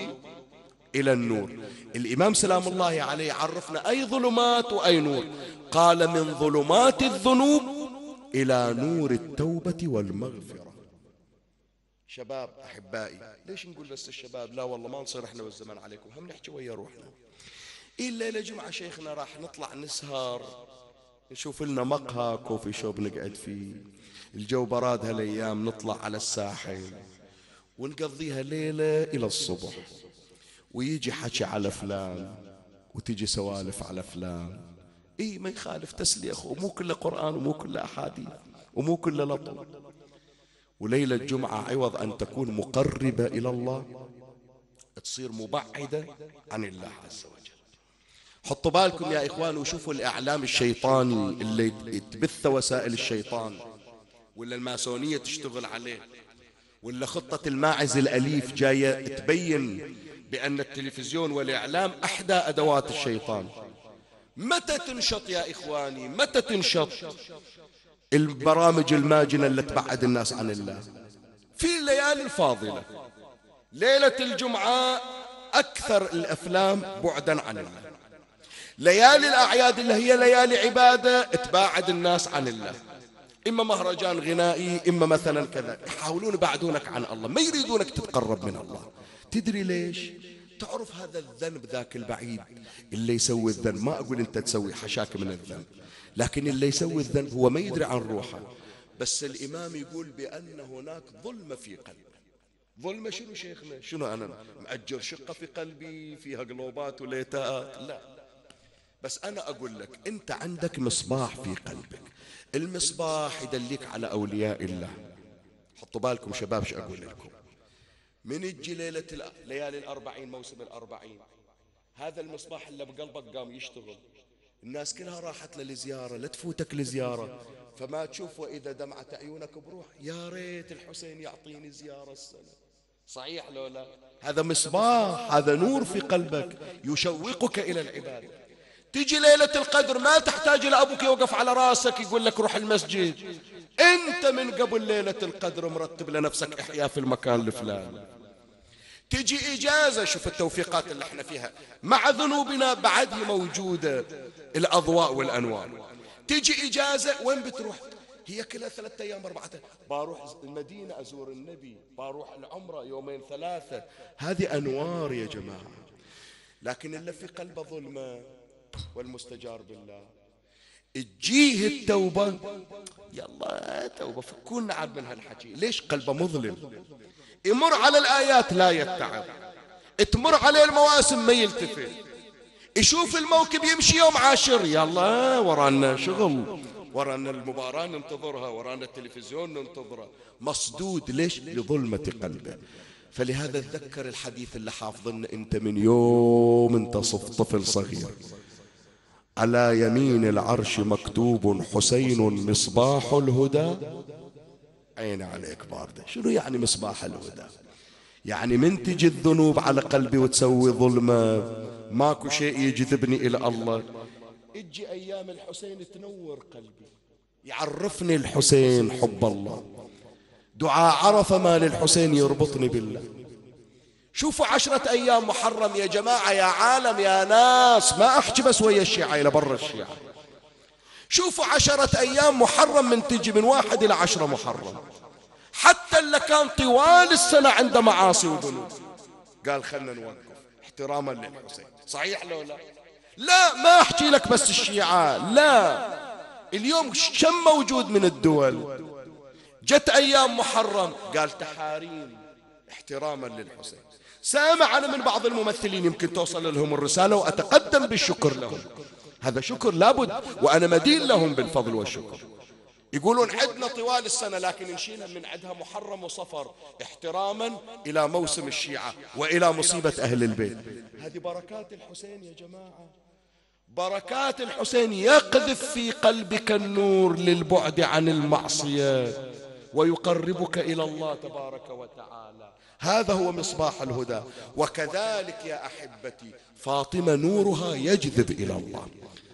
إلى النور. الإمام سلام الله عليه عرفنا أي ظلمات وأي نور، قال من ظلمات الذنوب إلى نور التوبة والمغفرة. شباب أحبائي، ليش نقول بس الشباب؟ لا والله ما نصير احنا والزمن عليكم، هم نحكي ويا روحنا. إلا إلى جمعة شيخنا راح نطلع نسهر، نشوف لنا مقهى كوفي شوب نقعد فيه، الجو براد هالأيام، نطلع على الساحل ونقضيها ليلة إلى الصبح، ويجي حكي على فلان وتجي سوالف على فلان. إيه ما يخالف تسلية أخو، مو كله قرآن ومو كله أحاديث ومو كله لطف. وليلة الجمعة عوض أن تكون مقربة إلى الله تصير مبعدة عن الله عز وجل. حطوا بالكم يا إخوان وشوفوا الإعلام الشيطاني اللي تبث وسائل الشيطان، ولا الماسونية تشتغل عليه، ولا خطة الماعز الأليف جاية تبين بأن التلفزيون والإعلام أحدى أدوات الشيطان. متى تنشط يا إخواني؟ متى تنشط البرامج الماجنة اللي تبعد الناس عن الله؟ في الليالي الفاضلة. ليلة الجمعة أكثر الأفلام بعدا عن الله. ليالي الأعياد اللي هي ليالي عبادة تباعد الناس عن الله، إما مهرجان غنائي إما مثلا كذا، يحاولون يبعدونك عن الله، ما يريدونك تتقرب من الله. تدري ليش؟ تعرف هذا الذنب ذاك البعيد اللي يسوي الذنب، ما أقول أنت تسوي حشاك من الذنب، لكن اللي يسوي الذنب هو ما يدري عن روحه. بس الإمام يقول بأن هناك ظلمة في قلبه. ظلمة شنو شيخنا؟ شنو أنا مأجر شقة في قلبي فيها قلوبات وليتات؟ لا، بس أنا أقول لك أنت عندك مصباح في قلبك، المصباح يدليك على أولياء الله. حطوا بالكم شباب شو أقول لكم، من تجي ليلة ليالي الأربعين موسم الأربعين هذا المصباح اللي بقلبك قام يشتغل، الناس كلها راحت للزيارة، لا تفوتك لزيارة، فما تشوف وإذا دمعت عيونك بروح يا ريت الحسين يعطيني زيارة السنة. صحيح لو لا؟ هذا مصباح، هذا نور في قلبك يشوقك إلى العبادة. تيجي ليلة القدر ما تحتاج إلى أبوك يوقف على راسك يقول لك روح المسجد، أنت من قبل ليلة القدر مرتب لنفسك إحياء في المكان الفلاني. تيجي إجازة، شوف التوفيقات اللي احنا فيها مع ذنوبنا بعد موجودة الأضواء والأنوار. تيجي إجازة وين بتروح؟ هي كلها ثلاثة أيام أربعة، بروح المدينة أزور النبي، بروح العمرة يومين ثلاثة، هذه أنوار يا جماعة. لكن اللي في قلبه ظلمة والمستجار بالله تجيه التوبة، يلا توبة فكونا عاد من هالحكي. ليش؟ قلبه مظلم، يمر على الآيات لا يتعب، تمر عليه المواسم ما يلتفت، يشوف الموكب يمشي يوم عاشر يلا ورانا شغل، ورانا المباراة ننتظرها، ورانا التلفزيون ننتظره، مصدود. ليش؟ لظلمة قلبه. فلهذا اتذكر الحديث اللي حافظنا انت من يوم انت طفل صغير. على يمين العرش مكتوب حسين مصباح الهدى. عين عليك باردة. شنو يعني مصباح الهدى؟ يعني من تجي الذنوب على قلبي وتسوي ظلمة ماكو شيء يجذبني إلى الله. اجي أيام الحسين تنور قلبي، يعرفني الحسين حب الله، دعاء عرفة ما للحسين يربطني بالله. شوفوا عشرة أيام محرم يا جماعة، يا عالم، يا ناس، ما أحكي بس ويا الشيعة، إلى برا الشيعة. شوفوا عشرة أيام محرم من تجي من واحد إلى عشرة محرم، حتى اللي كان طوال السنة عنده معاصي وذنوب قال خلنا نوقف احتراما للحسين. صحيح لو لا؟ لا، ما أحكي لك بس الشيعة، لا، اليوم كم موجود من الدول. جت أيام محرم قال تحاريم احتراما للحسين. سامع أنا من بعض الممثلين يمكن توصل لهم الرسالة وأتقدم بالشكر لهم، هذا شكر لابد وأنا مدين لهم بالفضل والشكر. يقولون عدنا طوال السنة لكن نشيلها من عدها محرم وصفر احتراما إلى موسم الشيعة وإلى مصيبة أهل البيت. هذه بركات الحسين يا جماعة، بركات الحسين. يقذف في قلبك النور للبعد عن المعصية ويقربك إلى الله تبارك وتعالى. هذا هو مصباح الهدى. وكذلك يا أحبتي فاطمة نورها يجذب إلى الله.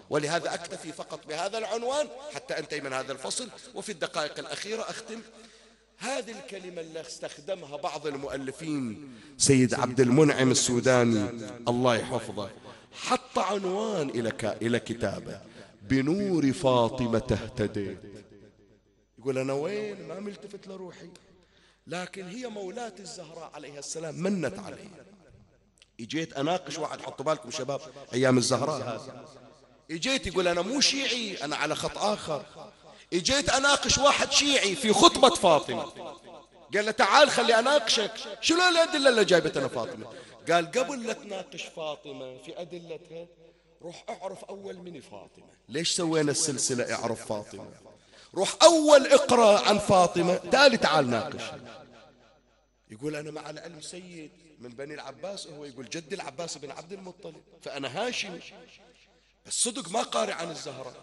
ولهذا أكتفي فقط بهذا العنوان حتى أنتهي من هذا الفصل، وفي الدقائق الأخيرة أختم. هذه الكلمة اللي استخدمها بعض المؤلفين، سيد عبد المنعم السوداني الله يحفظه حط عنوان إلى كتابه بنور فاطمة تهتديت. يقول أنا وين ما ملتفت لروحي، لكن هي مولاة الزهراء عليها السلام منت علي. اجيت اناقش واحد، حطوا بالكم شباب ايام الزهراء هذا، اجيت يقول انا مو شيعي انا على خط اخر. اجيت اناقش واحد شيعي في خطبة فاطمة، قال له تعال خلي اناقشك، شنو الادلة اللي جايبتنا فاطمة؟ قال قبل لا تناقش فاطمة في ادلتها روح اعرف اول من فاطمة. ليش سوينا السلسلة اعرف فاطمة؟ روح أول اقرأ عن فاطمة تالي تعال ناقش. يقول أنا مع العلم سيد من بني العباس، هو يقول جد العباس بن عبد المطلب، فأنا هاشمي بس صدق ما قارئ عن الزهراء.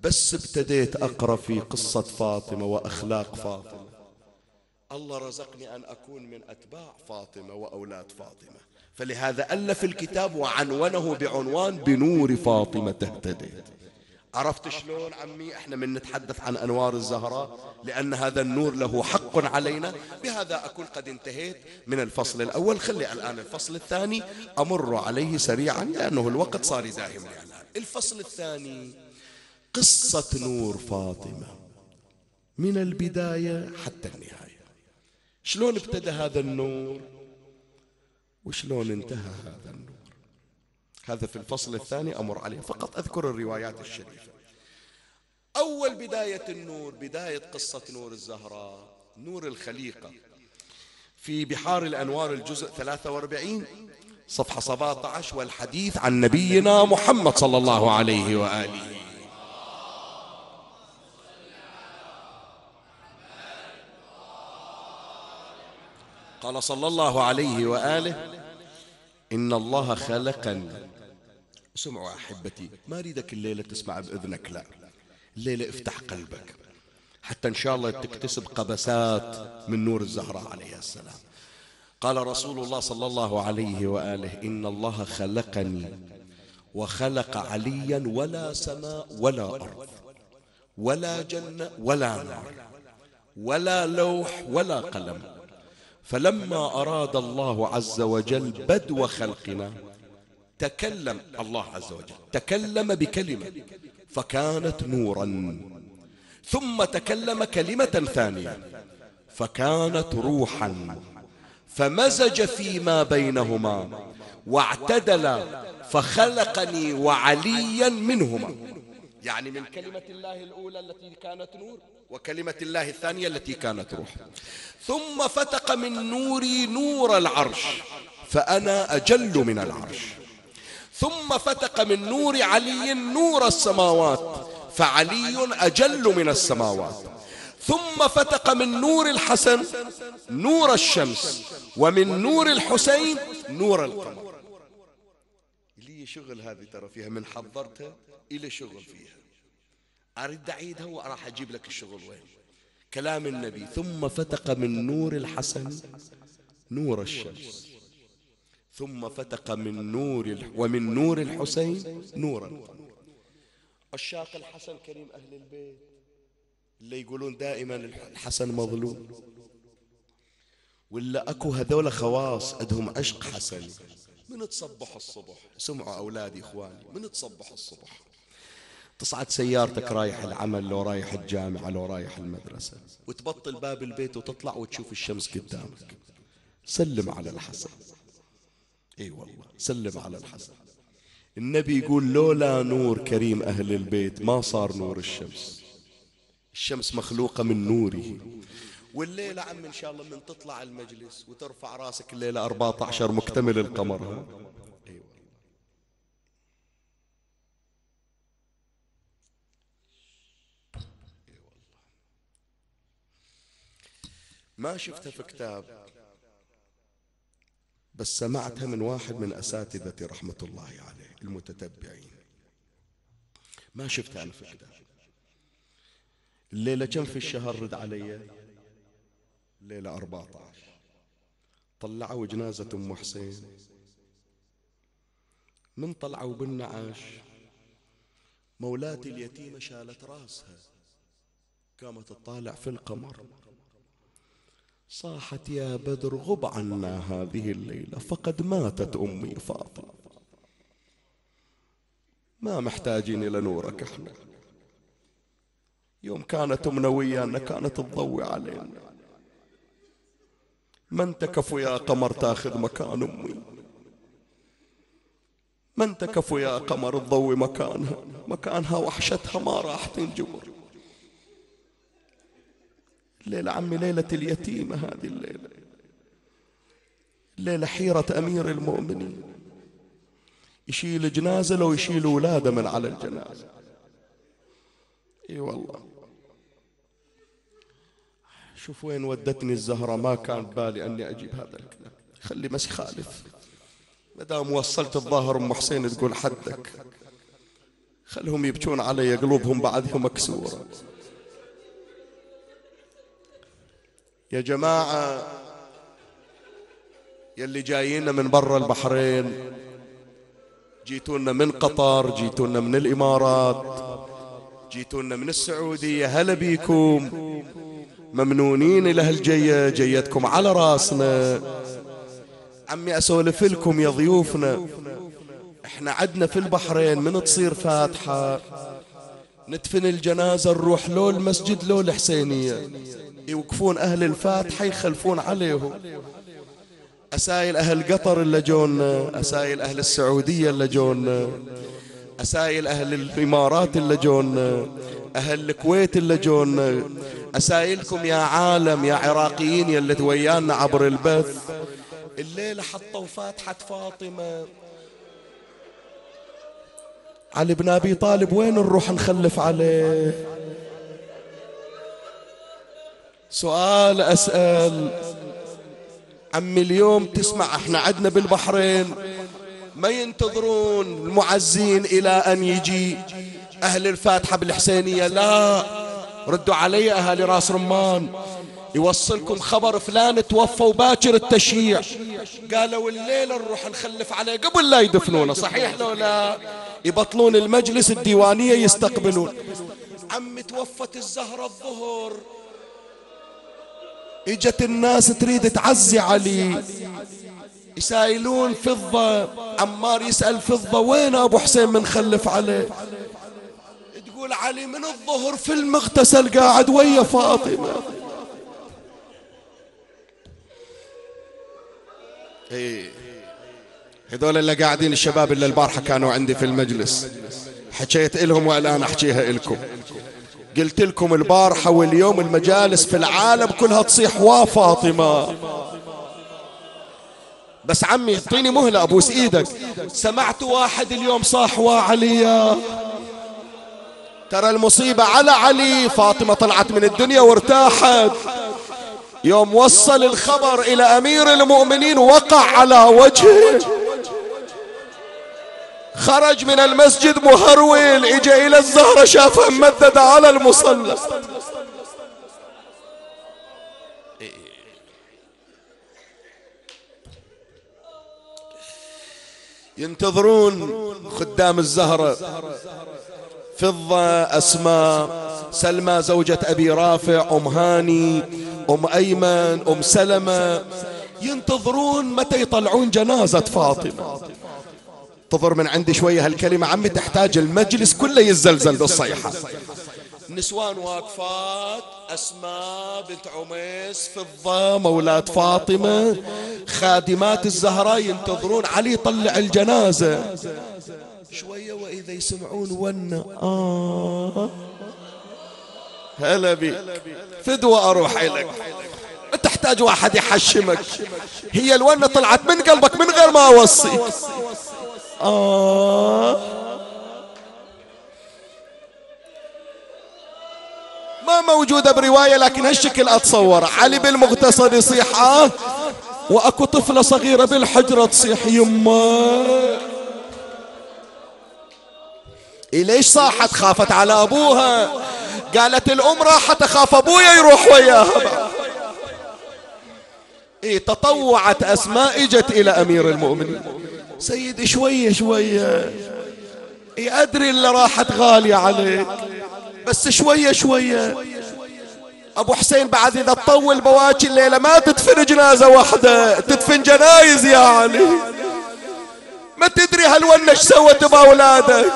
بس ابتديت أقرأ في قصة فاطمة وأخلاق فاطمة الله رزقني أن أكون من أتباع فاطمة وأولاد فاطمة. فلهذا ألف الكتاب وعنونه بعنوان بنور فاطمة تهتديت. عرفت شلون عمي؟ احنا من نتحدث عن أنوار الزهراء لأن هذا النور له حق علينا. بهذا أكون قد انتهيت من الفصل الأول. خلي الآن الفصل الثاني أمر عليه سريعا لأنه الوقت صار يزاحمني الآن. الفصل الثاني قصة نور فاطمة من البداية حتى النهاية. شلون ابتدى هذا النور وشلون انتهى هذا النور، هذا في الفصل الثاني أمر عليه. فقط أذكر الروايات الشريفة. أول بداية النور، بداية قصة نور الزهراء، نور الخليقة، في بحار الأنوار الجزء ثلاثة وأربعين صفحة سبعة عشر، والحديث عن نبينا محمد صلى الله عليه وآله. قال صلى الله عليه وآله إن الله خلقني. سمعوا أحبتي، ما أريدك الليلة تسمع بإذنك، لا، الليلة افتح قلبك حتى إن شاء الله تكتسب قبسات من نور الزهراء عليه السلام. قال رسول الله صلى الله عليه وآله إن الله خلقني وخلق عليا، ولا سماء ولا أرض ولا جنة ولا نار ولا لوح ولا قلم. فلما أراد الله عز وجل بدو خلقنا تكلم، الله عز وجل تكلم بكلمة فكانت نورا، ثم تكلم كلمة ثانية فكانت روحا، فمزج فيما بينهما واعتدل فخلقني وعليا منهما. يعني من كلمة الله الأولى التي كانت نور وكلمة الله الثانية التي كانت روح. ثم فتق من نوري نور العرش فأنا أجل من العرش. ثم فتق من نور علي نور السماوات فعلي أجل من السماوات. ثم فتق من نور الحسن نور الشمس ومن نور الحسين نور القمر. لي شغل هذه ترى فيها من حضرتها إلى شغل فيها، أريد أعيدها وراح أجيب لك الشغل وين. كلام النبي: ثم فتق من نور الحسن نور الشمس، ثم فتق من نور ومن نور الحسين نور القمر. عشاق الحسن كريم أهل البيت اللي يقولون دائما الحسن مظلوم، ولا أكو هذول خواص أدهم عشق حسن. من تصبح الصبح سمعوا أولادي إخواني، من تصبح الصبح تصعد سيارتك رايح العمل لو رايح الجامعة لو رايح المدرسة، وتبطل باب البيت وتطلع وتشوف الشمس قدامك، سلم على الحسن. اي والله سلم على الحسن. النبي يقول لولا نور كريم أهل البيت ما صار نور الشمس. الشمس مخلوقة من نوره. والليلة عم إن شاء الله من تطلع المجلس وترفع راسك الليلة أربعة عشر مكتمل القمر. ها؟ أيوة. ما شفتها في كتاب بس سمعتها من واحد من أساتذتي رحمة الله عليه المتتبعين. ما شفتها أنا في كتاب. الليلة كم في الشهر رد علي؟ ليلة أربعة عشر. طلعوا جنازة أم حسين، من طلعوا بالنعاش مولاتي اليتيمة شالت راسها، قامت تطالع في القمر، صاحت: يا بدر غب عنا هذه الليلة، فقد ماتت أمي فاطمة، ما محتاجين إلى نورك احنا، يوم كانت أمنا ويانا كانت تضوي علينا، من تكفو يا قمر تاخذ مكان أمي، من تكفو يا قمر تضوي مكانها، مكانها وحشتها ما راح تنجبر. الليلة عمي ليلة اليتيمة، هذه الليلة الليلة حيرة أمير المؤمنين، يشيل جنازة لو يشيل ولاده من على الجنازة. اي والله. شوف وين ودتني الزهرة، ما كان بالي أني أجيب هذا الكلام. خلي ما يخالف، ما دام وصلت الظاهر أم حسين تقول حدك، خلهم يبكون علي، قلوبهم بعدهم مكسورة. يا جماعة يلي جايين من برا البحرين، جيتونا من قطر، جيتونا من الإمارات، جيتونا من السعودية، هلا بيكم، ممنونين لهالجية، جيتكم على راسنا. عمي أسولف لكم يا ضيوفنا، احنا عدنا في البحرين من تصير فاتحة ندفن الجنازة نروح لو المسجد لو الحسينية، يوقفون أهل الفاتحة يخلفون عليهم. أسائل أهل قطر اللي جونا، أسائل أهل السعودية اللي جونا، أسائل أهل الإمارات اللي جونا، أهل الكويت اللي جونا، أسائلكم يا عالم يا عراقيين يلي تويانا عبر البث. الليلة حطوا فاتحة فاطمة. علي بن أبي طالب وين نروح نخلف عليه؟ سؤال أسأل عمي اليوم. تسمع احنا عدنا بالبحرين، ما ينتظرون المعزين إلى أن يجي أهل الفاتحة بالحسينية، لا، ردوا علي أهالي راس رمان، يوصلكم خبر فلان توفى وباكر التشييع، قالوا الليلة نروح نخلف عليه قبل لا يدفنونه، صحيح لو لا؟ يبطلون المجلس، الديوانية يستقبلون. عم توفت الزهرة الظهر، إجت الناس تريد تعزي علي، يسائلون فضة، عمار يسأل فضة وين أبو حسين منخلف عليه؟ تقول علي من الظهر في المغتسل قاعد ويا فاطمة. هذول اللي قاعدين الشباب اللي البارحة كانوا عندي في المجلس، حكيت لهم والآن أحكيها لكم. قلت لكم البارحة واليوم المجالس في العالم كلها تصيح وا فاطمة. بس عمي اعطيني مهلة أبوس إيدك. سمعت واحد اليوم صاح وا عليا. ترى المصيبة على علي، فاطمة طلعت من الدنيا وارتاحت. يوم وصل الخبر إلى أمير المؤمنين وقع على وجهه، خرج من المسجد مهرول، اجى إلى الزهرة شافها ممددة على المصلى. ينتظرون خدام الزهرة فضة، أسماء، سلمى زوجة أبي رافع، أم هاني، أم أيمن، أم سلمة، ينتظرون متى يطلعون جنازة فاطمة. انتظر من عندي شوية هالكلمة عمي، تحتاج المجلس كله يزلزل بالصيحة. نسوان واقفات، أسماء بنت عميس، فضة مولات فاطمة، خادمات الزهراء، ينتظرون علي يطلع الجنازة. شوية وإذا يسمعون ونا آه هلا بي فدوة أروح لك، تحتاج واحد يحشمك. هي الونة طلعت من قلبك من غير ما أوصي. آه ما موجودة برواية لكن هالشكل أتصور. علي بالمغتصب يصيح آه، وأكو طفلة صغيرة بالحجرة تصيح يما. ليش صاحت؟ خافت على أبوها. قالت الأم راحت أخاف أبويا يروح وياها. إيه تطوعت أسماء، إجت إلى أمير المؤمنين. سيدي شوية شوية، إيه أدري اللي راحت غالية عليك، بس شوية شوية. أبو حسين بعد إذا تطول بواكي الليلة ما تدفن جنازة واحدة، تدفن جنايز يا علي. ما تدري هالونة ايش سوت بأولادك.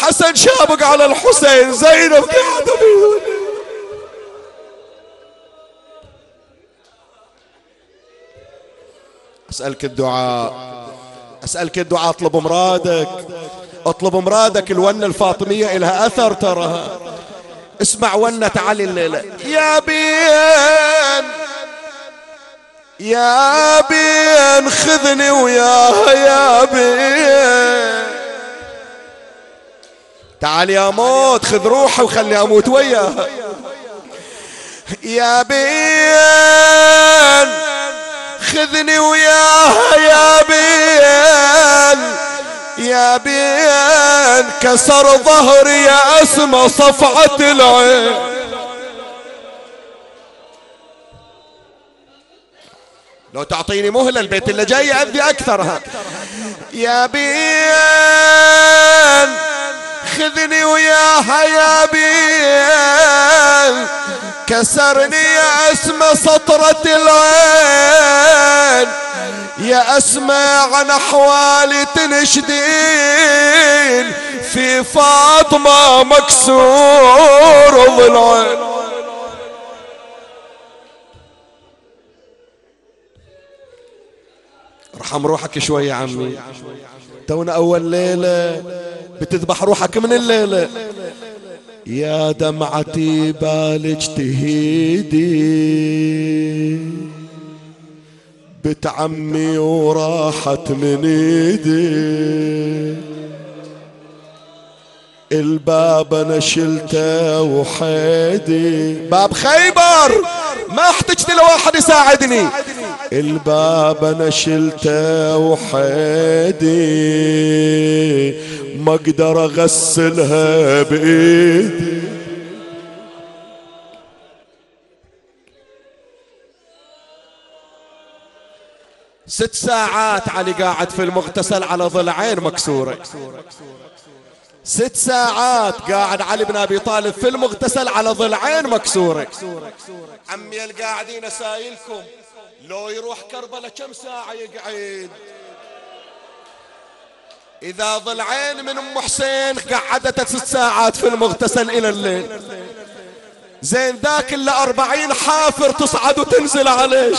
حسن شابق على الحسين، زينب قاعدة بيوني. أسألك الدعاء، أسألك الدعاء، أطلب مرادك، أطلب مرادك. الونة الفاطمية إلها أثر ترى. اسمع ونة علي الليلة، يا بين يا بين خذني وياها يا بين، تعال يا موت خذ روحي وخلني أموت وياها يا بين، خذني وياها يا بين يا بين، كسر ظهري يا أسمى صفعة العين. لو تعطيني مهلة البيت اللي جاي عندي أكثرها. يا بين خذني وياها يا بين، كسرني يا أسمى سطرة العين، يا أسمى عن أحوالي تنشدين، في فاطمة مكسور ضلعين. ارحم روحك شوي يا عمي، تونا أول ليلة بتذبح روحك من الليلة. يا دمعتي بالج تهيدي، بنت عمي وراحت من ايدي، الباب انا شلته وحيدي، باب خيبر ما احتجت لواحد يساعدني، الباب انا شلته وحيدي، ما اقدر اغسلها بايدي. ست ساعات علي قاعد في المغتسل على ضلعين مكسورة. ست ساعات قاعد علي بن ابي طالب في المغتسل على ضلعين مكسورة. عمي القاعدين اسايلكم لو يروح كربلاء كم ساعة يقعد؟ إذا ضلعين من أم حسين قعدت ست ساعات في المغتسل إلى الليل. زين ذاك اللي أربعين حافر تصعد وتنزل عليه.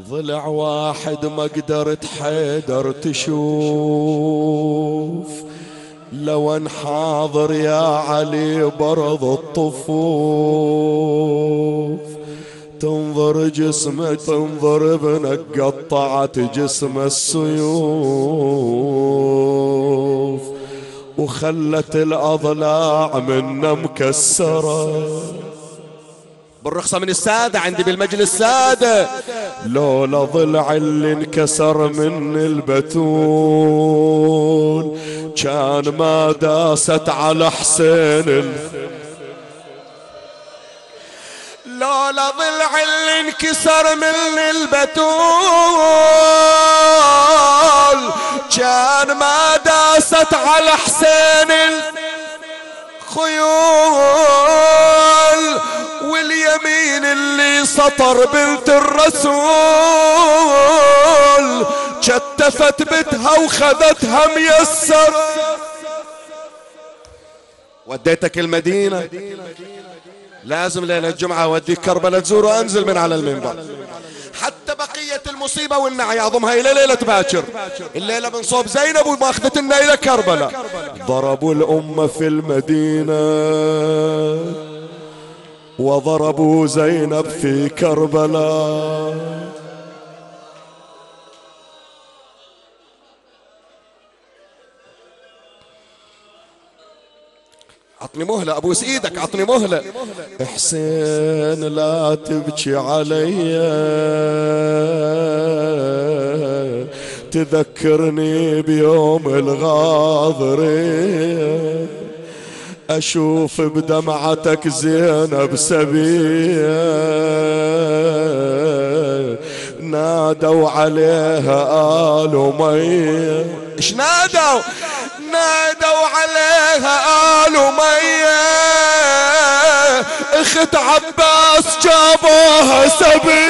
ضلع واحد ما قدرت حيدر تشوف، لو ان حاضر يا علي برض الطفوف. تنظر جسمه تنظر ابنك قطعت جسم السيوف، وخلت الاضلاع منا مكسره. بالرخصة من السادة عندي بالمجلس السادة، لولا ضلع اللي انكسر من البتول كان ما داست على حسين. لولا ضلع اللي انكسر من البتول كان ما داست على حسين الخيول. واليمين اللي سطر بنت الرسول شتفت بتها وخذتها ميسر. وديتك المدينة، لازم ليلة الجمعة اوديك كربلاء تزور وانزل من على المنبر. حتى بقية المصيبة والنعي اضمها الى ليلة باكر. الليلة من صوب زينب وما اخذت لنا الى كربلاء. ضربوا الامة في المدينة وضربوا زينب في كربلاء. عطني مهلة ابوس ايدك، عطني مهلة. حسين لا تبكي علي، تذكرني بيوم الغاضرية، أشوف بدمعتك زينب سبية. نادوا عليها آل أمية. إيش نادوا؟ نادوا عليها آل أمية، أخت عباس جابوها سبية.